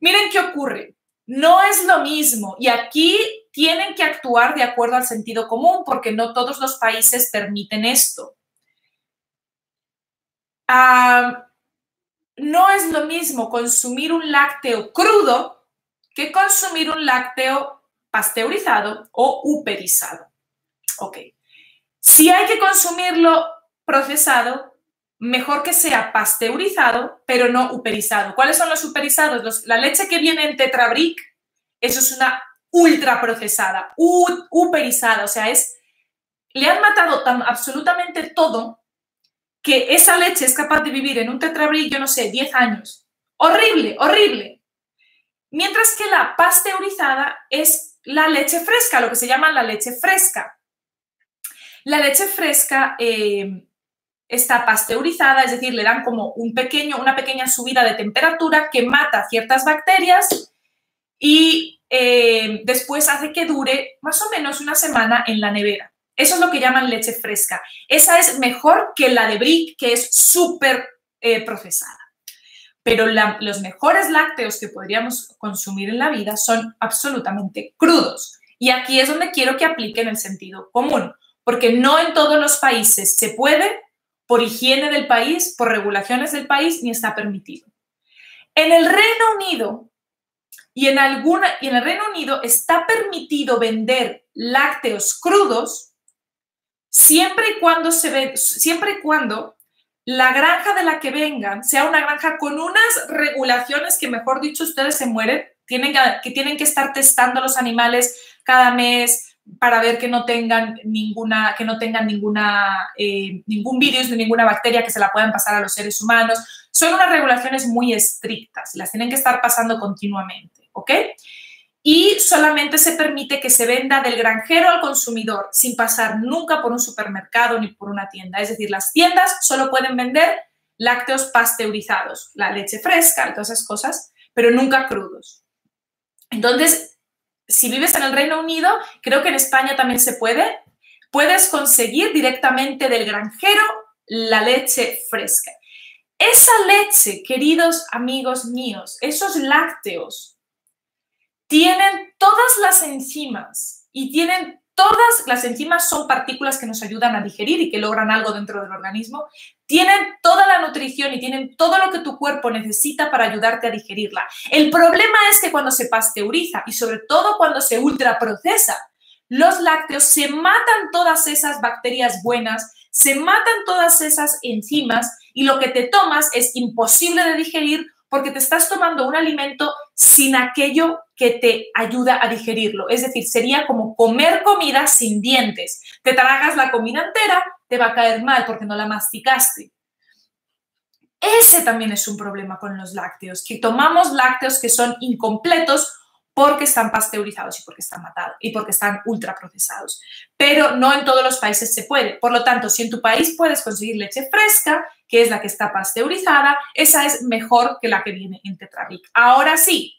Miren qué ocurre. No es lo mismo, y aquí tienen que actuar de acuerdo al sentido común porque no todos los países permiten esto. No es lo mismo consumir un lácteo crudo que consumir un lácteo pasteurizado o pulverizado. Ok. Si hay que consumirlo procesado, mejor que sea pasteurizado, pero no pulverizado. ¿Cuáles son los pulverizados? La leche que viene en tetrabric, eso es una ultraprocesada, pulverizada. O sea, le han matado tan absolutamente todo que esa leche es capaz de vivir en un tetrabric, yo no sé, 10 años. Horrible, horrible. Mientras que la pasteurizada es la leche fresca, lo que se llama la leche fresca. La leche fresca... está pasteurizada, es decir, le dan como una pequeña subida de temperatura que mata ciertas bacterias y después hace que dure más o menos una semana en la nevera. Eso es lo que llaman leche fresca. Esa es mejor que la de brick, que es súper procesada. Pero los mejores lácteos que podríamos consumir en la vida son absolutamente crudos. Y aquí es donde quiero que apliquen el sentido común, porque no en todos los países se puede, por higiene del país, por regulaciones del país, ni está permitido. En el Reino Unido está permitido vender lácteos crudos siempre y cuando la granja de la que vengan sea una granja con unas regulaciones que, mejor dicho, ustedes se mueren, tienen que estar testando a los animales cada mes, para ver que no tengan ningún virus ni ninguna bacteria que se la puedan pasar a los seres humanos. Son unas regulaciones muy estrictas, las tienen que estar pasando continuamente, ¿ok? Y solamente se permite que se venda del granjero al consumidor sin pasar nunca por un supermercado ni por una tienda. Es decir, las tiendas solo pueden vender lácteos pasteurizados, la leche fresca, todas esas cosas, pero nunca crudos. Entonces, si vives en el Reino Unido, creo que en España también se puede, puedes conseguir directamente del granjero la leche fresca. Esa leche, queridos amigos míos, esos lácteos, tienen todas las enzimas son partículas que nos ayudan a digerir y que logran algo dentro del organismo, tienen toda la nutrición y tienen todo lo que tu cuerpo necesita para ayudarte a digerirla. El problema es que cuando se pasteuriza y sobre todo cuando se ultraprocesa, los lácteos se matan todas esas bacterias buenas, se matan todas esas enzimas y lo que te tomas es imposible de digerir porque te estás tomando un alimento sin aquello que te ayuda a digerirlo. Es decir, sería como comer comida sin dientes. Te tragas la comida entera, te va a caer mal porque no la masticaste. Ese también es un problema con los lácteos, que tomamos lácteos que son incompletos porque están pasteurizados y porque están matados y porque están ultraprocesados. Pero no en todos los países se puede. Por lo tanto, si en tu país puedes conseguir leche fresca, que es la que está pasteurizada, esa es mejor que la que viene en tetrabric. Ahora sí,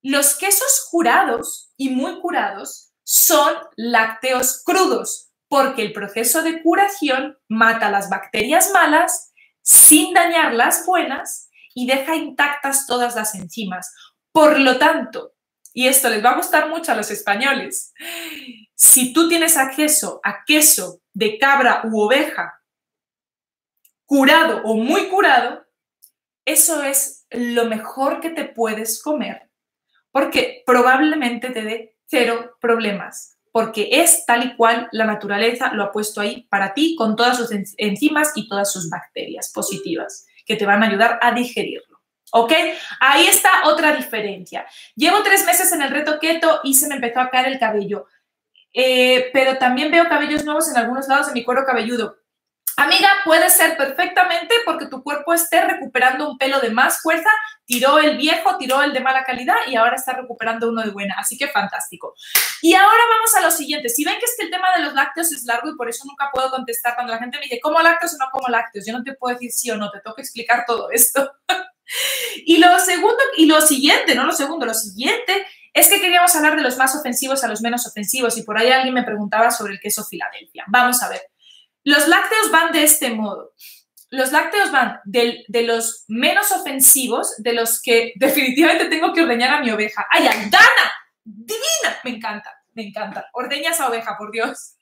los quesos curados y muy curados son lácteos crudos porque el proceso de curación mata las bacterias malas sin dañar las buenas y deja intactas todas las enzimas. Por lo tanto, y esto les va a gustar mucho a los españoles, si tú tienes acceso a queso de cabra u oveja curado o muy curado, eso es lo mejor que te puedes comer, porque probablemente te dé cero problemas, porque es tal y cual la naturaleza lo ha puesto ahí para ti, con todas sus enzimas y todas sus bacterias positivas que te van a ayudar a digerirlo, ¿ok? Ahí está otra diferencia. Llevo 3 meses en el reto keto y se me empezó a caer el cabello, pero también veo cabellos nuevos en algunos lados de mi cuero cabelludo. Amiga, puede ser perfectamente porque tu cuerpo esté recuperando un pelo de más fuerza, tiró el viejo, tiró el de mala calidad y ahora está recuperando uno de buena, así que fantástico. Y ahora vamos a lo siguiente. Si ven que es que el tema de los lácteos es largo y por eso nunca puedo contestar cuando la gente me dice, ¿como lácteos o no como lácteos? Yo no te puedo decir sí o no, te tengo que explicar todo esto. Y lo segundo, y lo siguiente, no lo segundo, lo siguiente es que queríamos hablar de los más ofensivos a los menos ofensivos y por ahí alguien me preguntaba sobre el queso Filadelfia. Vamos a ver. Los lácteos van de este modo. Los lácteos van de los menos ofensivos, de los que definitivamente tengo que ordeñar a mi oveja. ¡Ay, Aldana! ¡Divina! Me encanta, me encanta. Ordeña esa oveja, por Dios.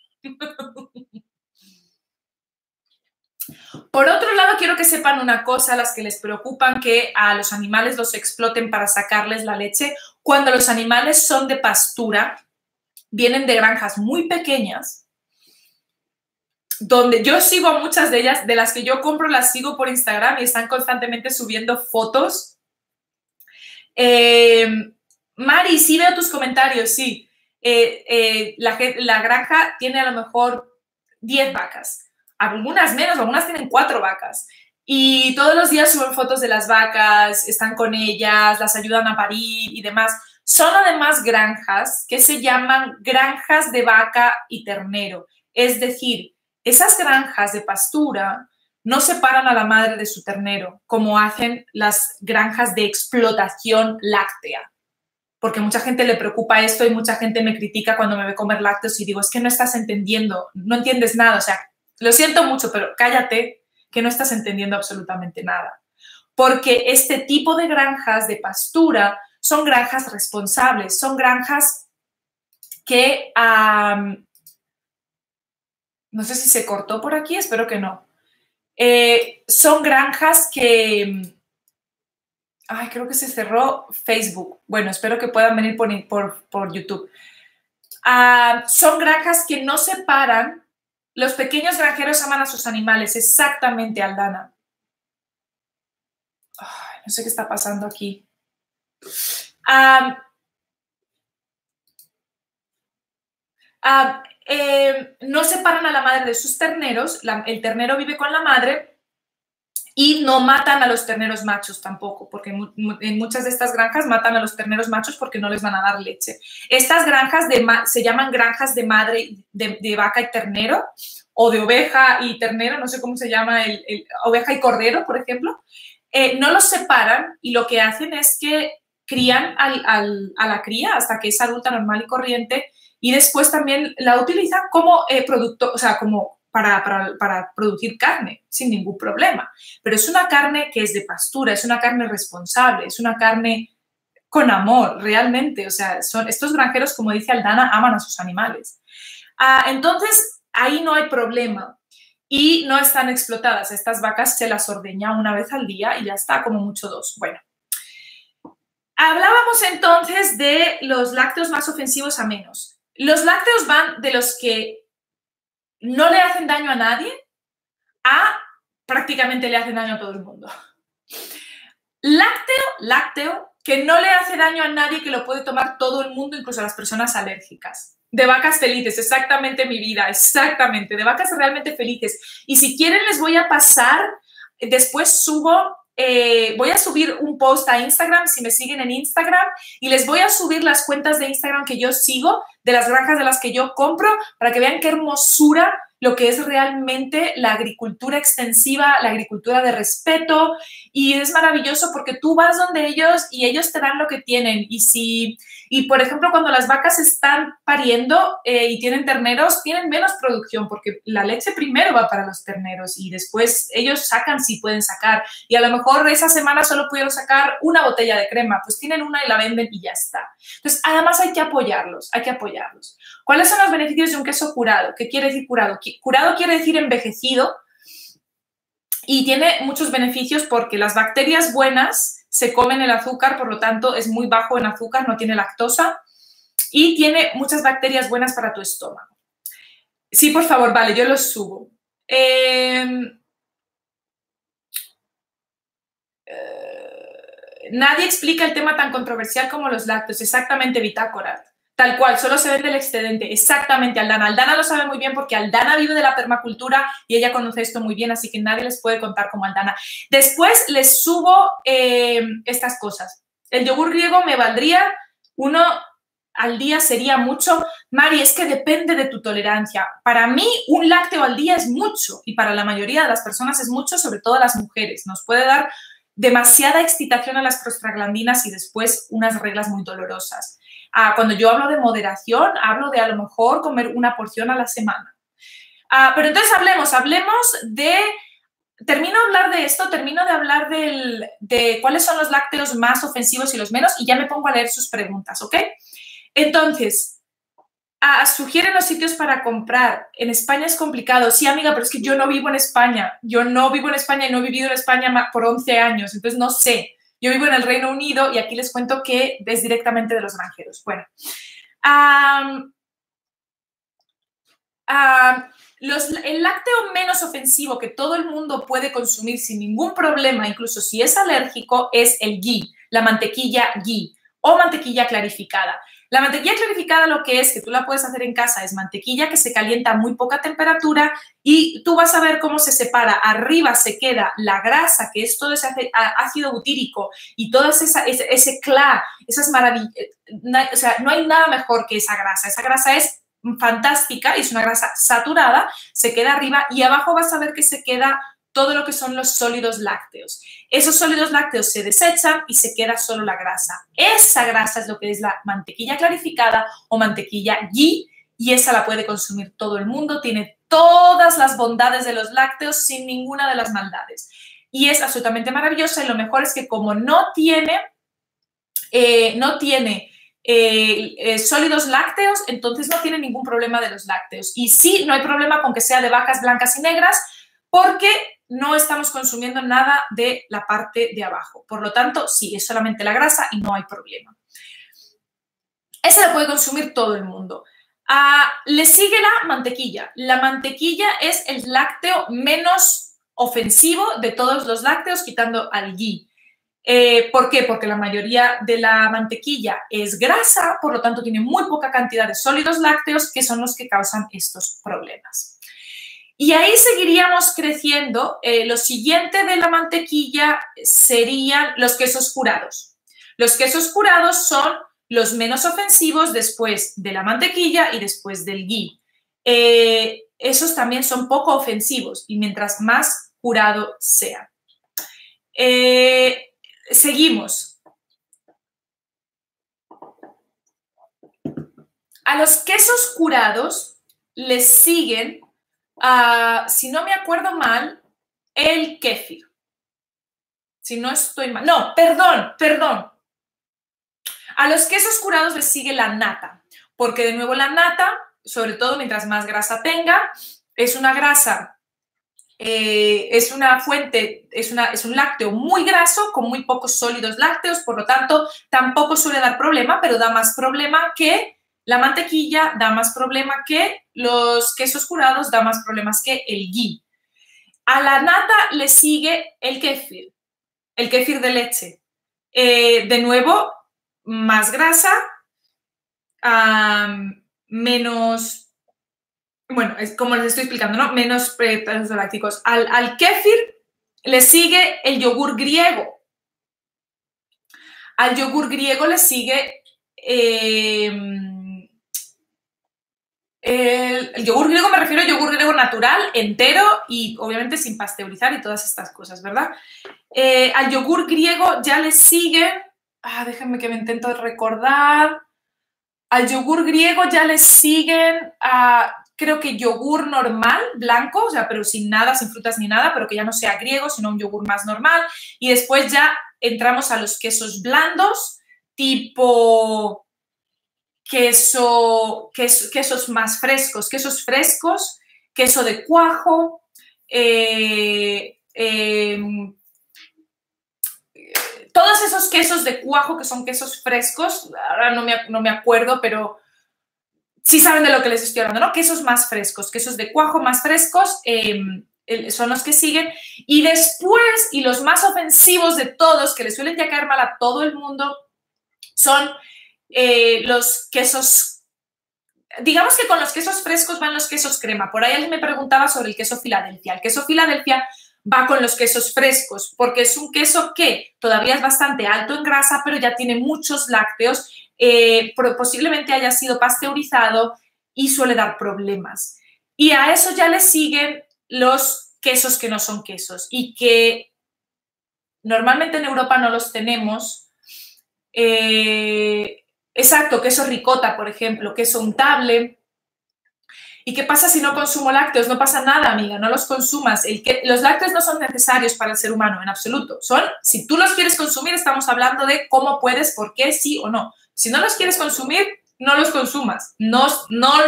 Por otro lado, quiero que sepan una cosa, las que les preocupan que a los animales los exploten para sacarles la leche. Cuando los animales son de pastura, vienen de granjas muy pequeñas, donde yo sigo a muchas de ellas, de las que yo compro, las sigo por Instagram y están constantemente subiendo fotos. Mari, sí veo tus comentarios, sí. La granja tiene a lo mejor 10 vacas, algunas menos, algunas tienen 4 vacas. Y todos los días suben fotos de las vacas, están con ellas, las ayudan a parir y demás. Son además granjas que se llaman granjas de vaca y ternero, es decir, esas granjas de pastura no separan a la madre de su ternero, como hacen las granjas de explotación láctea. Porque mucha gente le preocupa esto y mucha gente me critica cuando me ve comer lácteos y digo, es que no estás entendiendo, no entiendes nada. O sea, lo siento mucho, pero cállate que no estás entendiendo absolutamente nada. Porque este tipo de granjas de pastura son granjas responsables, son granjas que... no sé si se cortó por aquí, espero que no. Son granjas que... Ay, creo que se cerró Facebook. Bueno, espero que puedan venir por YouTube. Son granjas que no separan. Los pequeños granjeros aman a sus animales. Exactamente, Aldana. Ay, no sé qué está pasando aquí. No separan a la madre de sus terneros, el ternero vive con la madre y no matan a los terneros machos tampoco, porque en muchas de estas granjas matan a los terneros machos porque no les van a dar leche. Estas granjas se llaman granjas de madre, de vaca y ternero, o de oveja y ternero, no sé cómo se llama, oveja y cordero, por ejemplo. No los separan y lo que hacen es que crían a la cría hasta que es adulta normal y corriente. Y después también la utilizan como producto, o sea, como para producir carne, sin ningún problema. Pero es una carne que es de pastura, es una carne responsable, es una carne con amor, realmente. O sea, son estos granjeros, como dice Aldana, aman a sus animales. Entonces, ahí no hay problema y no están explotadas. Estas vacas se las ordeña una vez al día y ya está, como mucho 2. Bueno. Hablábamos entonces de los lácteos más ofensivos a menos. Los lácteos van de los que no le hacen daño a nadie a prácticamente le hacen daño a todo el mundo. Lácteo que no le hace daño a nadie, que lo puede tomar todo el mundo, incluso a las personas alérgicas. De vacas felices, exactamente mi vida, exactamente, de vacas realmente felices. Y si quieren les voy a pasar, después subo... voy a subir un post a Instagram, si me siguen en Instagram, y les voy a subir las cuentas de Instagram que yo sigo, de las granjas de las que yo compro, para que vean qué hermosura lo que es realmente la agricultura extensiva, la agricultura de respeto, y es maravilloso porque tú vas donde ellos y ellos te dan lo que tienen. Y por ejemplo, cuando las vacas están pariendo y tienen terneros, tienen menos producción porque la leche primero va para los terneros y después ellos sacan si pueden sacar. Y a lo mejor esa semana solo pudieron sacar una botella de crema, pues tienen una y la venden y ya está. Entonces, además hay que apoyarlos, hay que apoyarlos. ¿Cuáles son los beneficios de un queso curado? ¿Qué quiere decir curado? Curado quiere decir envejecido y tiene muchos beneficios porque las bacterias buenas se comen el azúcar, por lo tanto es muy bajo en azúcar, no tiene lactosa y tiene muchas bacterias buenas para tu estómago. Sí, por favor, vale, yo los subo. Nadie explica el tema tan controversial como los lácteos, exactamente, Bitácora. Tal cual, solo se vende el excedente, exactamente, Aldana. Aldana lo sabe muy bien porque Aldana vive de la permacultura y ella conoce esto muy bien, así que nadie les puede contar como Aldana. Después les subo estas cosas. El yogur griego me valdría, uno al día sería mucho. Mari, es que depende de tu tolerancia. Para mí, un lácteo al día es mucho y para la mayoría de las personas es mucho, sobre todo las mujeres. Nos puede dar demasiada excitación a las prostaglandinas y después unas reglas muy dolorosas. Cuando yo hablo de moderación, hablo de a lo mejor comer una porción a la semana. Pero entonces hablemos de... Termino de hablar de esto, termino de hablar de cuáles son los lácteos más ofensivos y los menos y ya me pongo a leer sus preguntas, ¿ok? Entonces, sugieren los sitios para comprar. En España es complicado. Sí, amiga, pero es que yo no vivo en España. Yo no vivo en España y no he vivido en España por 11 años, entonces no sé. Yo vivo en el Reino Unido y aquí les cuento que es directamente de los granjeros. Bueno, el lácteo menos ofensivo que todo el mundo puede consumir sin ningún problema, incluso si es alérgico, es el ghee, la mantequilla ghee o mantequilla clarificada. La mantequilla clarificada lo que es, que tú la puedes hacer en casa, es mantequilla que se calienta a muy poca temperatura y tú vas a ver cómo se separa. Arriba se queda la grasa, que es todo ese ácido butírico y todo ese clá, esas maravillas. O sea, no hay nada mejor que esa grasa. Esa grasa es fantástica, es una grasa saturada, se queda arriba y abajo vas a ver que se queda todo lo que son los sólidos lácteos. Esos sólidos lácteos se desechan y se queda solo la grasa. Esa grasa es lo que es la mantequilla clarificada o mantequilla ghee y esa la puede consumir todo el mundo. Tiene todas las bondades de los lácteos sin ninguna de las maldades. Y es absolutamente maravillosa y lo mejor es que como no tiene sólidos lácteos, entonces no tiene ningún problema de los lácteos. Y sí, no hay problema con que sea de vacas blancas y negras, porque no estamos consumiendo nada de la parte de abajo. Por lo tanto, sí, es solamente la grasa y no hay problema. Esa la puede consumir todo el mundo. Le sigue la mantequilla. La mantequilla es el lácteo menos ofensivo de todos los lácteos, quitando al ghee. ¿Por qué? Porque la mayoría de la mantequilla es grasa, por lo tanto tiene muy poca cantidad de sólidos lácteos que son los que causan estos problemas. Y ahí seguiríamos creciendo. Lo siguiente de la mantequilla serían los quesos curados. Los quesos curados son los menos ofensivos después de la mantequilla y después del ghee. Esos también son poco ofensivos y mientras más curado sea. Seguimos. A los quesos curados les siguen... si no me acuerdo mal, el kéfir. Si no estoy mal. No, perdón. A los quesos curados les sigue la nata, porque de nuevo la nata, sobre todo mientras más grasa tenga, es una grasa, es una fuente, es un lácteo muy graso con muy pocos sólidos lácteos, por lo tanto, tampoco suele dar problema, pero da más problema que... La mantequilla da más problema que los quesos curados, da más problemas que el ghee. A la nata le sigue el kéfir de leche. De nuevo, más grasa, menos... Bueno, es como les estoy explicando, ¿no? Menos productos lácticos. Al kéfir le sigue el yogur griego. Al yogur griego le sigue... El yogur griego, me refiero a yogur griego natural, entero y obviamente sin pasteurizar y todas estas cosas, ¿verdad? Al yogur griego ya le sigue, déjenme que me intento recordar, al yogur griego ya le siguen, creo que yogur normal, blanco, o sea, pero sin nada, sin frutas ni nada, pero que ya no sea griego, sino un yogur más normal. Y después ya entramos a los quesos blandos, tipo... quesos más frescos queso de cuajo, todos esos quesos de cuajo que son quesos frescos, ahora no me acuerdo, pero sí saben de lo que les estoy hablando, ¿no? Quesos más frescos, quesos de cuajo más frescos son los que siguen. Y después, y los más ofensivos de todos, que les suelen ya caer mal a todo el mundo, son los quesos, digamos que con los quesos frescos van los quesos crema. Por ahí alguien me preguntaba sobre el queso Filadelfia. El queso Filadelfia va con los quesos frescos porque es un queso que todavía es bastante alto en grasa, pero ya tiene muchos lácteos, posiblemente haya sido pasteurizado y suele dar problemas. Y a eso ya le siguen los quesos que no son quesos y que normalmente en Europa no los tenemos. Exacto, queso ricota, por ejemplo, queso untable. ¿Y qué pasa si no consumo lácteos? No pasa nada, amiga, no los consumas. Los lácteos no son necesarios para el ser humano en absoluto. Son, si tú los quieres consumir, estamos hablando de cómo puedes, por qué, sí o no. Si no los quieres consumir, no los consumas. No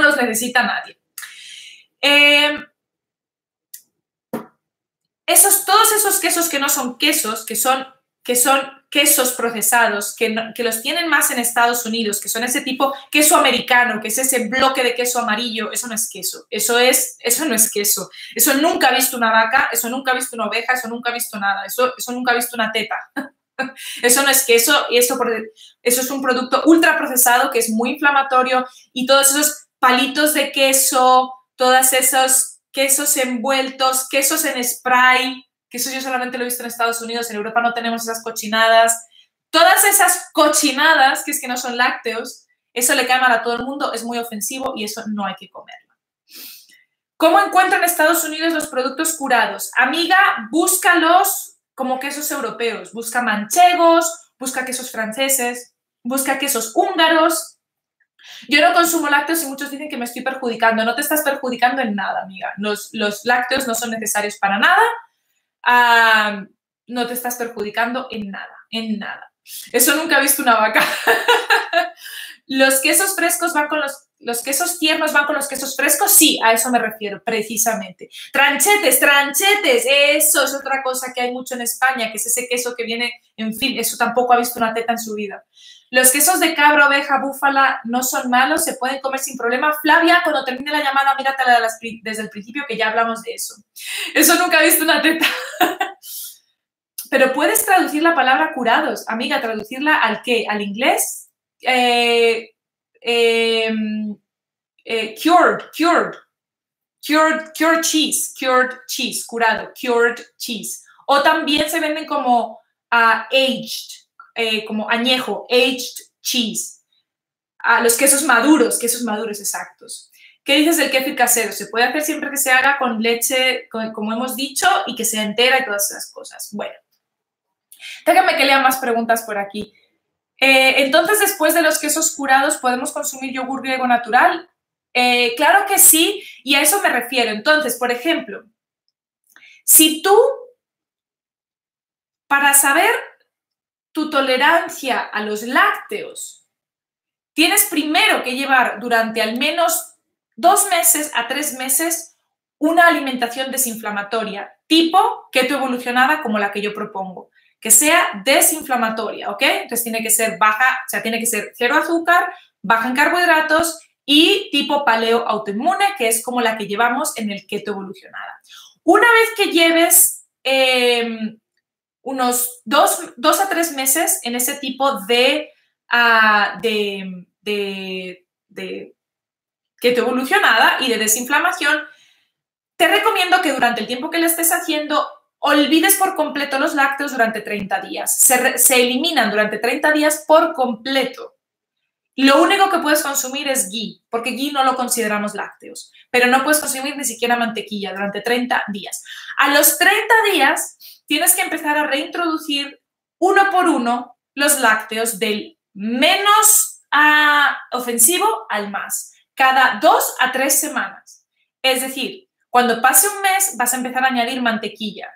los necesita nadie. Todos esos quesos que no son quesos, que son quesos procesados, que los tienen más en Estados Unidos, que son ese tipo queso americano, que es ese bloque de queso amarillo, eso no es queso, eso no es queso, eso nunca ha visto una vaca, eso nunca ha visto una oveja, eso nunca ha visto nada, eso nunca ha visto una teta, eso no es queso, y eso es un producto ultra procesado que es muy inflamatorio, y todos esos palitos de queso, todos esos quesos envueltos, quesos en spray, que eso yo solamente lo he visto en Estados Unidos, en Europa no tenemos esas cochinadas. Todas esas cochinadas, que es que no son lácteos, eso le cae mal a todo el mundo, es muy ofensivo y eso no hay que comerlo. ¿Cómo encuentran en Estados Unidos los productos curados? Amiga, búscalos como quesos europeos, busca manchegos, busca quesos franceses, busca quesos húngaros. Yo no consumo lácteos y muchos dicen que me estoy perjudicando. No te estás perjudicando en nada, amiga. Los lácteos no son necesarios para nada. No te estás perjudicando en nada, en nada. Eso nunca he visto una vaca. Los quesos frescos van con los quesos tiernos, van con los quesos frescos, sí, a eso me refiero, precisamente. Tranchetes, tranchetes, eso es otra cosa que hay mucho en España, que es ese queso que viene, en fin, eso tampoco ha visto una teta en su vida. Los quesos de cabra, oveja, búfala no son malos, se pueden comer sin problema. Flavia, cuando termine la llamada, míratela desde el principio, que ya hablamos de eso. Eso nunca he visto una teta. Pero puedes traducir la palabra curados, amiga, traducirla ¿al qué? ¿Al inglés? Cured cheese, curado, cured cheese. O también se venden como aged. Como añejo, aged cheese. Los quesos maduros exactos. ¿Qué dices del kéfir casero? Se puede hacer siempre que se haga con leche, como hemos dicho, y que sea entera y todas esas cosas. Bueno, déjame que lea más preguntas por aquí. Entonces, después de los quesos curados, ¿podemos consumir yogur griego natural? Claro que sí, y a eso me refiero. Entonces, por ejemplo, si tú, para saber tu tolerancia a los lácteos, tienes primero que llevar durante al menos 2 meses a 3 meses una alimentación desinflamatoria, tipo keto-evolucionada como la que yo propongo, que sea desinflamatoria, ¿ok? Entonces tiene que ser baja, o sea, tiene que ser cero azúcar, baja en carbohidratos y tipo paleo autoinmune, que es como la que llevamos en el keto-evolucionada. Una vez que lleves unos 2 a 3 meses en ese tipo de keto evolucionada y de desinflamación, te recomiendo que durante el tiempo que lo estés haciendo olvides por completo los lácteos durante 30 días. Se eliminan durante 30 días por completo. Lo único que puedes consumir es ghee, porque ghee no lo consideramos lácteos, pero no puedes consumir ni siquiera mantequilla durante 30 días. A los 30 días tienes que empezar a reintroducir uno por uno los lácteos del menos ofensivo al más, cada 2 a 3 semanas. Es decir, cuando pase un mes vas a empezar a añadir mantequilla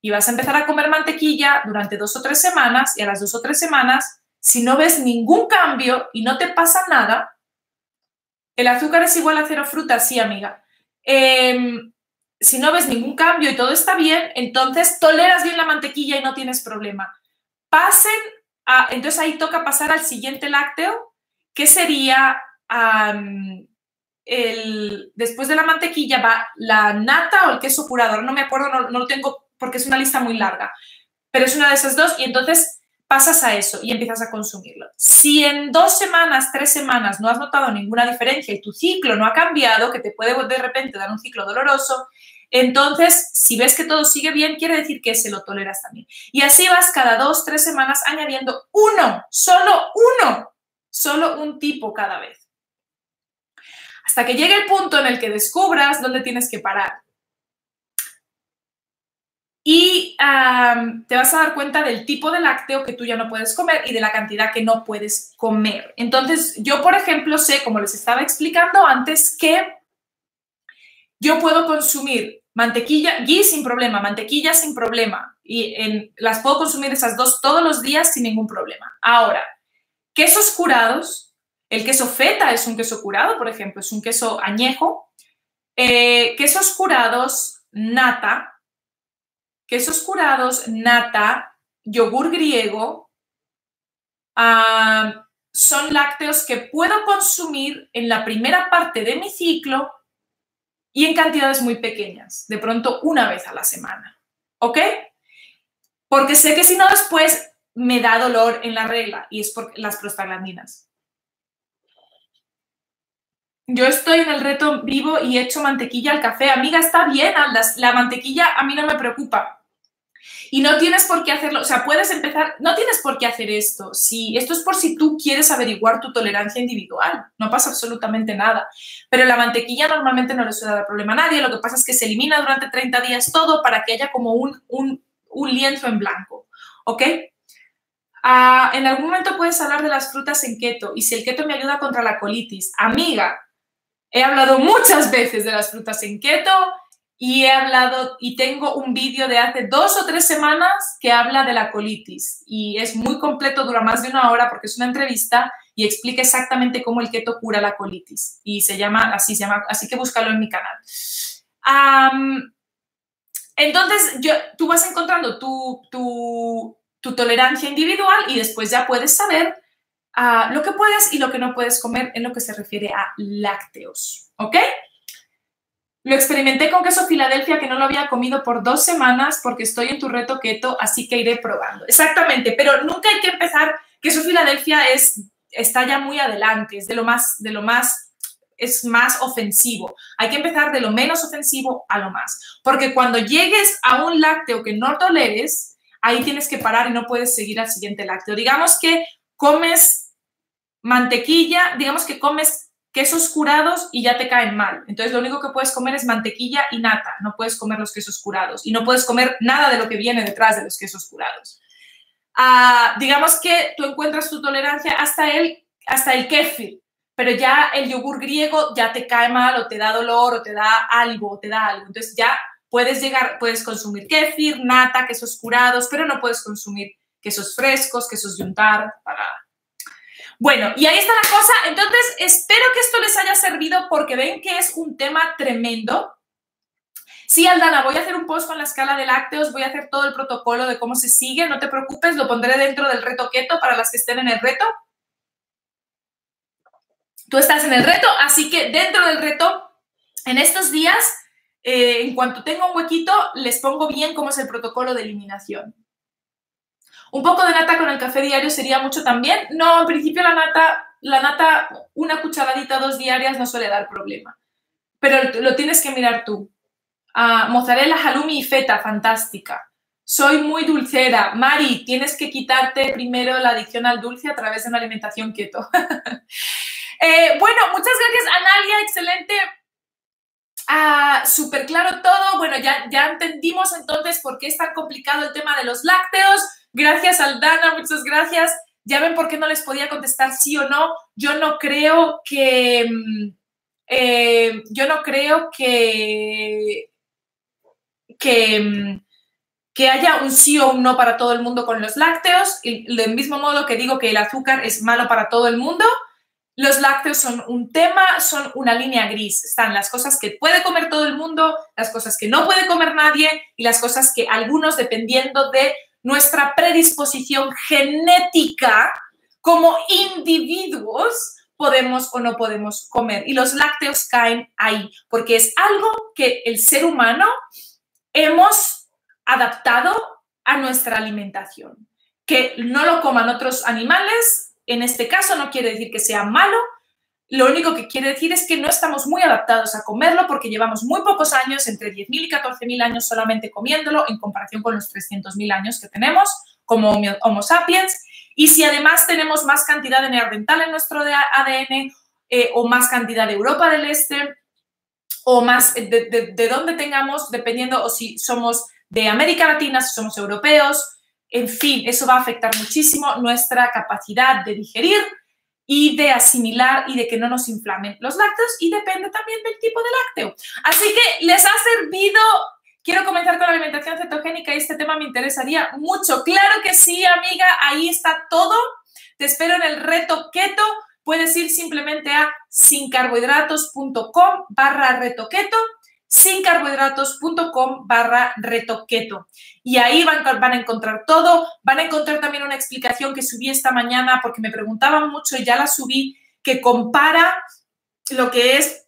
y vas a empezar a comer mantequilla durante 2 o 3 semanas y a las 2 o 3 semanas, si no ves ningún cambio y no te pasa nada, el azúcar es igual a cero fruta, sí, amiga. Si no ves ningún cambio y todo está bien, entonces toleras bien la mantequilla y no tienes problema. Entonces ahí toca pasar al siguiente lácteo, que sería después de la mantequilla va la nata o el queso curador. No me acuerdo, no lo tengo porque es una lista muy larga, pero es una de esas dos y entonces pasas a eso y empiezas a consumirlo. Si en 2 semanas, 3 semanas no has notado ninguna diferencia y tu ciclo no ha cambiado, que te puede de repente dar un ciclo doloroso, entonces, si ves que todo sigue bien, quiere decir que se lo toleras también. Y así vas cada 2, 3 semanas añadiendo solo un tipo cada vez. Hasta que llegue el punto en el que descubras dónde tienes que parar. Y te vas a dar cuenta del tipo de lácteo que tú ya no puedes comer y de la cantidad que no puedes comer. Entonces, yo, por ejemplo, sé, como les estaba explicando antes, que yo puedo consumir mantequilla, ghee sin problema, mantequilla sin problema. Y las puedo consumir esas dos todos los días sin ningún problema. Ahora, quesos curados, el queso feta es un queso curado, por ejemplo, es un queso añejo. Quesos curados, nata. Quesos curados, nata, yogur griego, son lácteos que puedo consumir en la primera parte de mi ciclo y en cantidades muy pequeñas, de pronto una vez a la semana, ¿ok? Porque sé que si no después me da dolor en la regla y es por las prostaglandinas. Yo estoy en el reto vivo y echo mantequilla al café. Amiga, está bien, Alda, la mantequilla a mí no me preocupa. Y no tienes por qué hacerlo, o sea, puedes empezar, no tienes por qué hacer esto. Esto es por si tú quieres averiguar tu tolerancia individual, no pasa absolutamente nada. Pero la mantequilla normalmente no le suele dar problema a nadie, lo que pasa es que se elimina durante 30 días todo para que haya como un lienzo en blanco, ¿ok? En algún momento puedes hablar de las frutas en keto y si el keto me ayuda contra la colitis. Amiga, he hablado muchas veces de las frutas en keto. Y he hablado, y tengo un vídeo de hace 2 o 3 semanas que habla de la colitis y es muy completo, dura más de 1 hora porque es una entrevista y explica exactamente cómo el keto cura la colitis y se llama, así que búscalo en mi canal. Entonces, tú vas encontrando tu tolerancia individual y después ya puedes saber lo que puedes y lo que no puedes comer en lo que se refiere a lácteos, ¿ok? Lo experimenté con queso Filadelfia que no lo había comido por 2 semanas porque estoy en tu reto keto, así que iré probando. Exactamente, pero nunca hay que empezar. Queso Filadelfia está ya muy adelante, es es más ofensivo. Hay que empezar de lo menos ofensivo a lo más. Porque cuando llegues a un lácteo que no toleres, ahí tienes que parar y no puedes seguir al siguiente lácteo. Digamos que comes mantequilla, digamos que comes quesos curados y ya te caen mal. Entonces, lo único que puedes comer es mantequilla y nata. No puedes comer los quesos curados y no puedes comer nada de lo que viene detrás de los quesos curados. Digamos que tú encuentras tu tolerancia hasta el kéfir, pero ya el yogur griego ya te cae mal o te da dolor o te da algo. Entonces, ya puedes consumir kéfir, nata, quesos curados, pero no puedes consumir quesos frescos, quesos de untar, para nada. Bueno, y ahí está la cosa. Entonces, espero que esto les haya servido porque ven que es un tema tremendo. Sí, Aldana, voy a hacer un post con la escala de lácteos, voy a hacer todo el protocolo de cómo se sigue, no te preocupes, lo pondré dentro del reto keto para las que estén en el reto. Tú estás en el reto, así que dentro del reto, en estos días, en cuanto tenga un huequito, les pongo bien cómo es el protocolo de eliminación. Un poco de nata con el café diario sería mucho también. No, en principio la nata, una cucharadita, 2 diarias no suele dar problema. Pero lo tienes que mirar tú. Mozzarella, halloumi y feta, fantástica. Soy muy dulcera. Mari, tienes que quitarte primero la adicción al dulce a través de una alimentación keto. Bueno, muchas gracias, Analia, excelente. Súper claro todo. Bueno, ya entendimos entonces por qué es tan complicado el tema de los lácteos. Gracias, Aldana, muchas gracias. Ya ven por qué no les podía contestar sí o no. Yo no creo que haya un sí o un no para todo el mundo con los lácteos. Y del mismo modo que digo que el azúcar es malo para todo el mundo, Los lácteos son un tema, son una línea gris. Están las cosas que puede comer todo el mundo, las cosas que no puede comer nadie y las cosas que algunos, dependiendo de nuestra predisposición genética como individuos, podemos o no podemos comer. Y los lácteos caen ahí, porque es algo que el ser humano hemos adaptado a nuestra alimentación. Que no lo coman otros animales, en este caso no quiere decir que sea malo, lo único que quiere decir es que no estamos muy adaptados a comerlo porque llevamos muy pocos años, entre 10.000 y 14.000 años solamente comiéndolo en comparación con los 300.000 años que tenemos como Homo sapiens. Y si además tenemos más cantidad de neandertal en nuestro ADN o más cantidad de Europa del Este o más de donde tengamos, dependiendo o si somos de América Latina, si somos europeos, en fin, eso va a afectar muchísimo nuestra capacidad de digerir y de asimilar y de que no nos inflamen los lácteos y depende también del tipo de lácteo. Así que les ha servido... Quiero comenzar con la alimentación cetogénica y este tema me interesaría mucho. Claro que sí, amiga, ahí está todo. Te espero en el reto keto. Puedes ir simplemente a sincarbohidratos.com/reto keto, sincarbohidratos.com/reto keto. Y ahí van a encontrar todo. Van a encontrar también una explicación que subí esta mañana porque me preguntaban mucho y ya la subí, que compara lo que es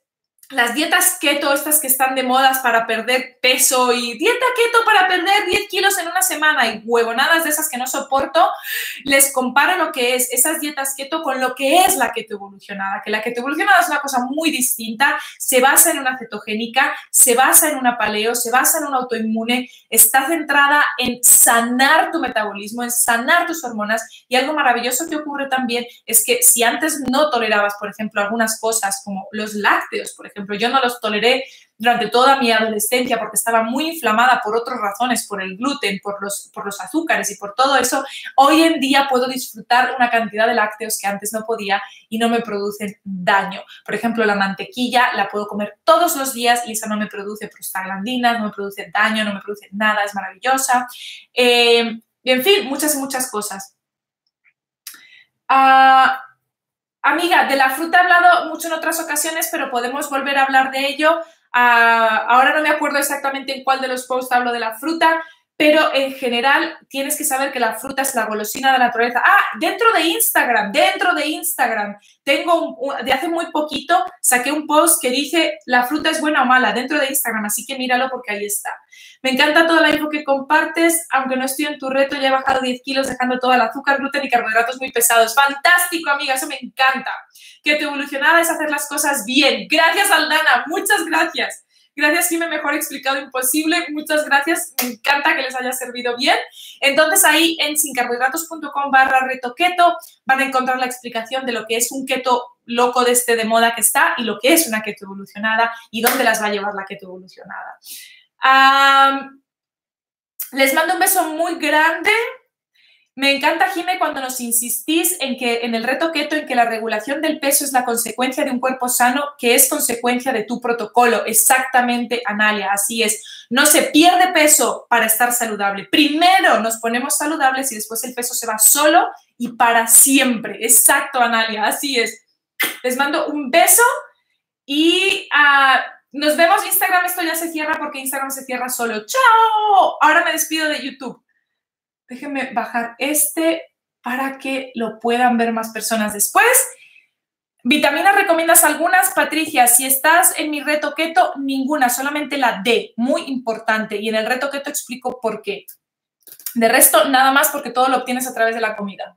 las dietas keto, estas que están de modas para perder peso y dieta keto para perder 10 kilos en una semana y huevonadas de esas que no soporto, les comparo lo que es esas dietas keto con lo que es la keto-evolucionada, que la keto-evolucionada es una cosa muy distinta, se basa en una cetogénica, se basa en una paleo, se basa en una autoinmune, está centrada en sanar tu metabolismo, en sanar tus hormonas y algo maravilloso que ocurre también es que si antes no tolerabas, por ejemplo, algunas cosas como los lácteos, por ejemplo, yo no los toleré durante toda mi adolescencia porque estaba muy inflamada por otras razones, por el gluten, por los azúcares y por todo eso. Hoy en día puedo disfrutar una cantidad de lácteos que antes no podía y no me producen daño. Por ejemplo, la mantequilla la puedo comer todos los días y esa no me produce prostaglandinas, no me produce daño, no me produce nada, es maravillosa. Y en fin, muchas cosas. Amiga, de la fruta he hablado mucho en otras ocasiones, pero podemos volver a hablar de ello. Ahora no me acuerdo exactamente en cuál de los posts hablo de la fruta, pero en general tienes que saber que la fruta es la golosina de la naturaleza. Ah, dentro de Instagram, tengo de hace muy poquito saqué un post que dice la fruta es buena o mala dentro de Instagram, así que míralo porque ahí está. Me encanta toda la info que compartes, aunque no estoy en tu reto, ya he bajado 10 kilos dejando todo el azúcar, gluten y carbohidratos muy pesados. ¡Fantástico, amiga! Eso me encanta. Que tu evolucionada es hacer las cosas bien. Gracias, Aldana. Muchas gracias. Gracias, Jimena, mejor explicado imposible. Muchas gracias. Me encanta que les haya servido bien. Entonces, ahí en sincarbohidratos.com/reto keto van a encontrar la explicación de lo que es un keto loco de este de moda que está y lo que es una keto evolucionada y dónde las va a llevar la keto evolucionada. Les mando un beso muy grande. Me encanta, Jimé, cuando nos insistís en que en el reto keto, en que la regulación del peso es la consecuencia de un cuerpo sano, que es consecuencia de tu protocolo. Exactamente, Analia, así es. No se pierde peso para estar saludable. Primero nos ponemos saludables y después el peso se va solo y para siempre. Exacto, Analia, así es. Les mando un beso y... nos vemos. Instagram, esto ya se cierra porque Instagram se cierra solo. ¡Chao! Ahora me despido de YouTube. Déjenme bajar este para que lo puedan ver más personas después. ¿Vitaminas recomiendas algunas? Patricia, si estás en mi reto keto, ninguna, solamente la D, muy importante. Y en el reto keto explico por qué. De resto, nada más porque todo lo obtienes a través de la comida.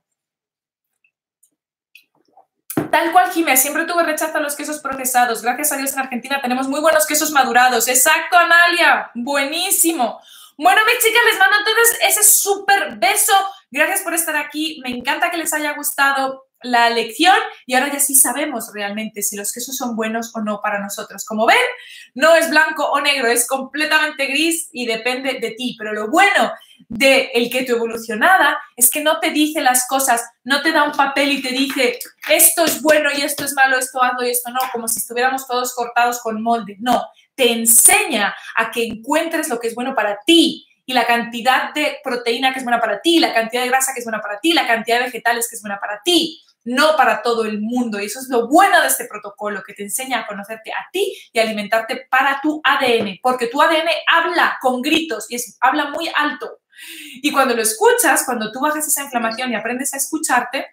Tal cual, Jimé, siempre tuve rechazo a los quesos procesados. Gracias a Dios en Argentina tenemos muy buenos quesos madurados. Exacto, Analia. Buenísimo. Bueno, mis chicas, les mando entonces ese súper beso. Gracias por estar aquí. Me encanta que les haya gustado la lección y ahora ya sí sabemos realmente si los quesos son buenos o no para nosotros. Como ven, no es blanco o negro, es completamente gris y depende de ti. Pero lo bueno de el keto evolucionada es que no te dice las cosas, no te da un papel y te dice esto es bueno y esto es malo, esto hazlo y esto no, como si estuviéramos todos cortados con molde. No, te enseña a que encuentres lo que es bueno para ti. Y la cantidad de proteína que es buena para ti, la cantidad de grasa que es buena para ti, la cantidad de vegetales que es buena para ti. no para todo el mundo. Y eso es lo bueno de este protocolo, que te enseña a conocerte a ti y alimentarte para tu ADN, porque tu ADN habla con gritos y habla muy alto. Y cuando lo escuchas, cuando tú bajas esa inflamación y aprendes a escucharte,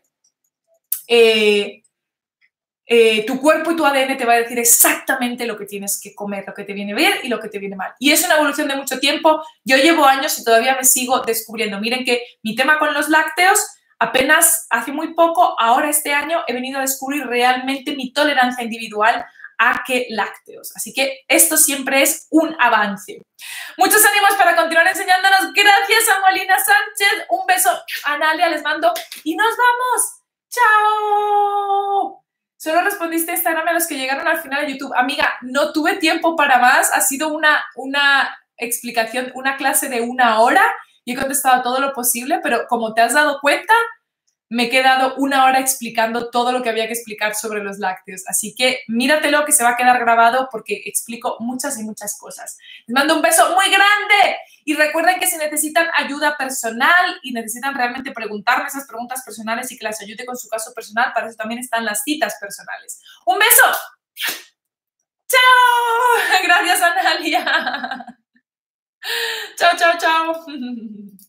tu cuerpo y tu ADN te va a decir exactamente lo que tienes que comer, lo que te viene bien y lo que te viene mal. Y es una evolución de mucho tiempo. Yo llevo años y todavía me sigo descubriendo. Miren que mi tema con los lácteos, apenas hace muy poco, ahora este año, he venido a descubrir realmente mi tolerancia individual a qué lácteos. Así que esto siempre es un avance. Muchos ánimos para continuar enseñándonos. Gracias a Molina Sánchez. Un beso a Analia, les mando. Y nos vamos. ¡Chao! Solo respondiste a Instagram a los que llegaron al final de YouTube. Amiga, no tuve tiempo para más. Ha sido una explicación, una clase de 1 hora y he contestado todo lo posible, pero como te has dado cuenta, me he quedado 1 hora explicando todo lo que había que explicar sobre los lácteos. Así que míratelo, que se va a quedar grabado porque explico muchas y muchas cosas. Les mando un beso muy grande y recuerden que si necesitan ayuda personal y necesitan realmente preguntarme esas preguntas personales y que las ayude con su caso personal, para eso también están las citas personales. ¡Un beso! ¡Chao! Gracias, Analia. ¡Chao, chao, chao!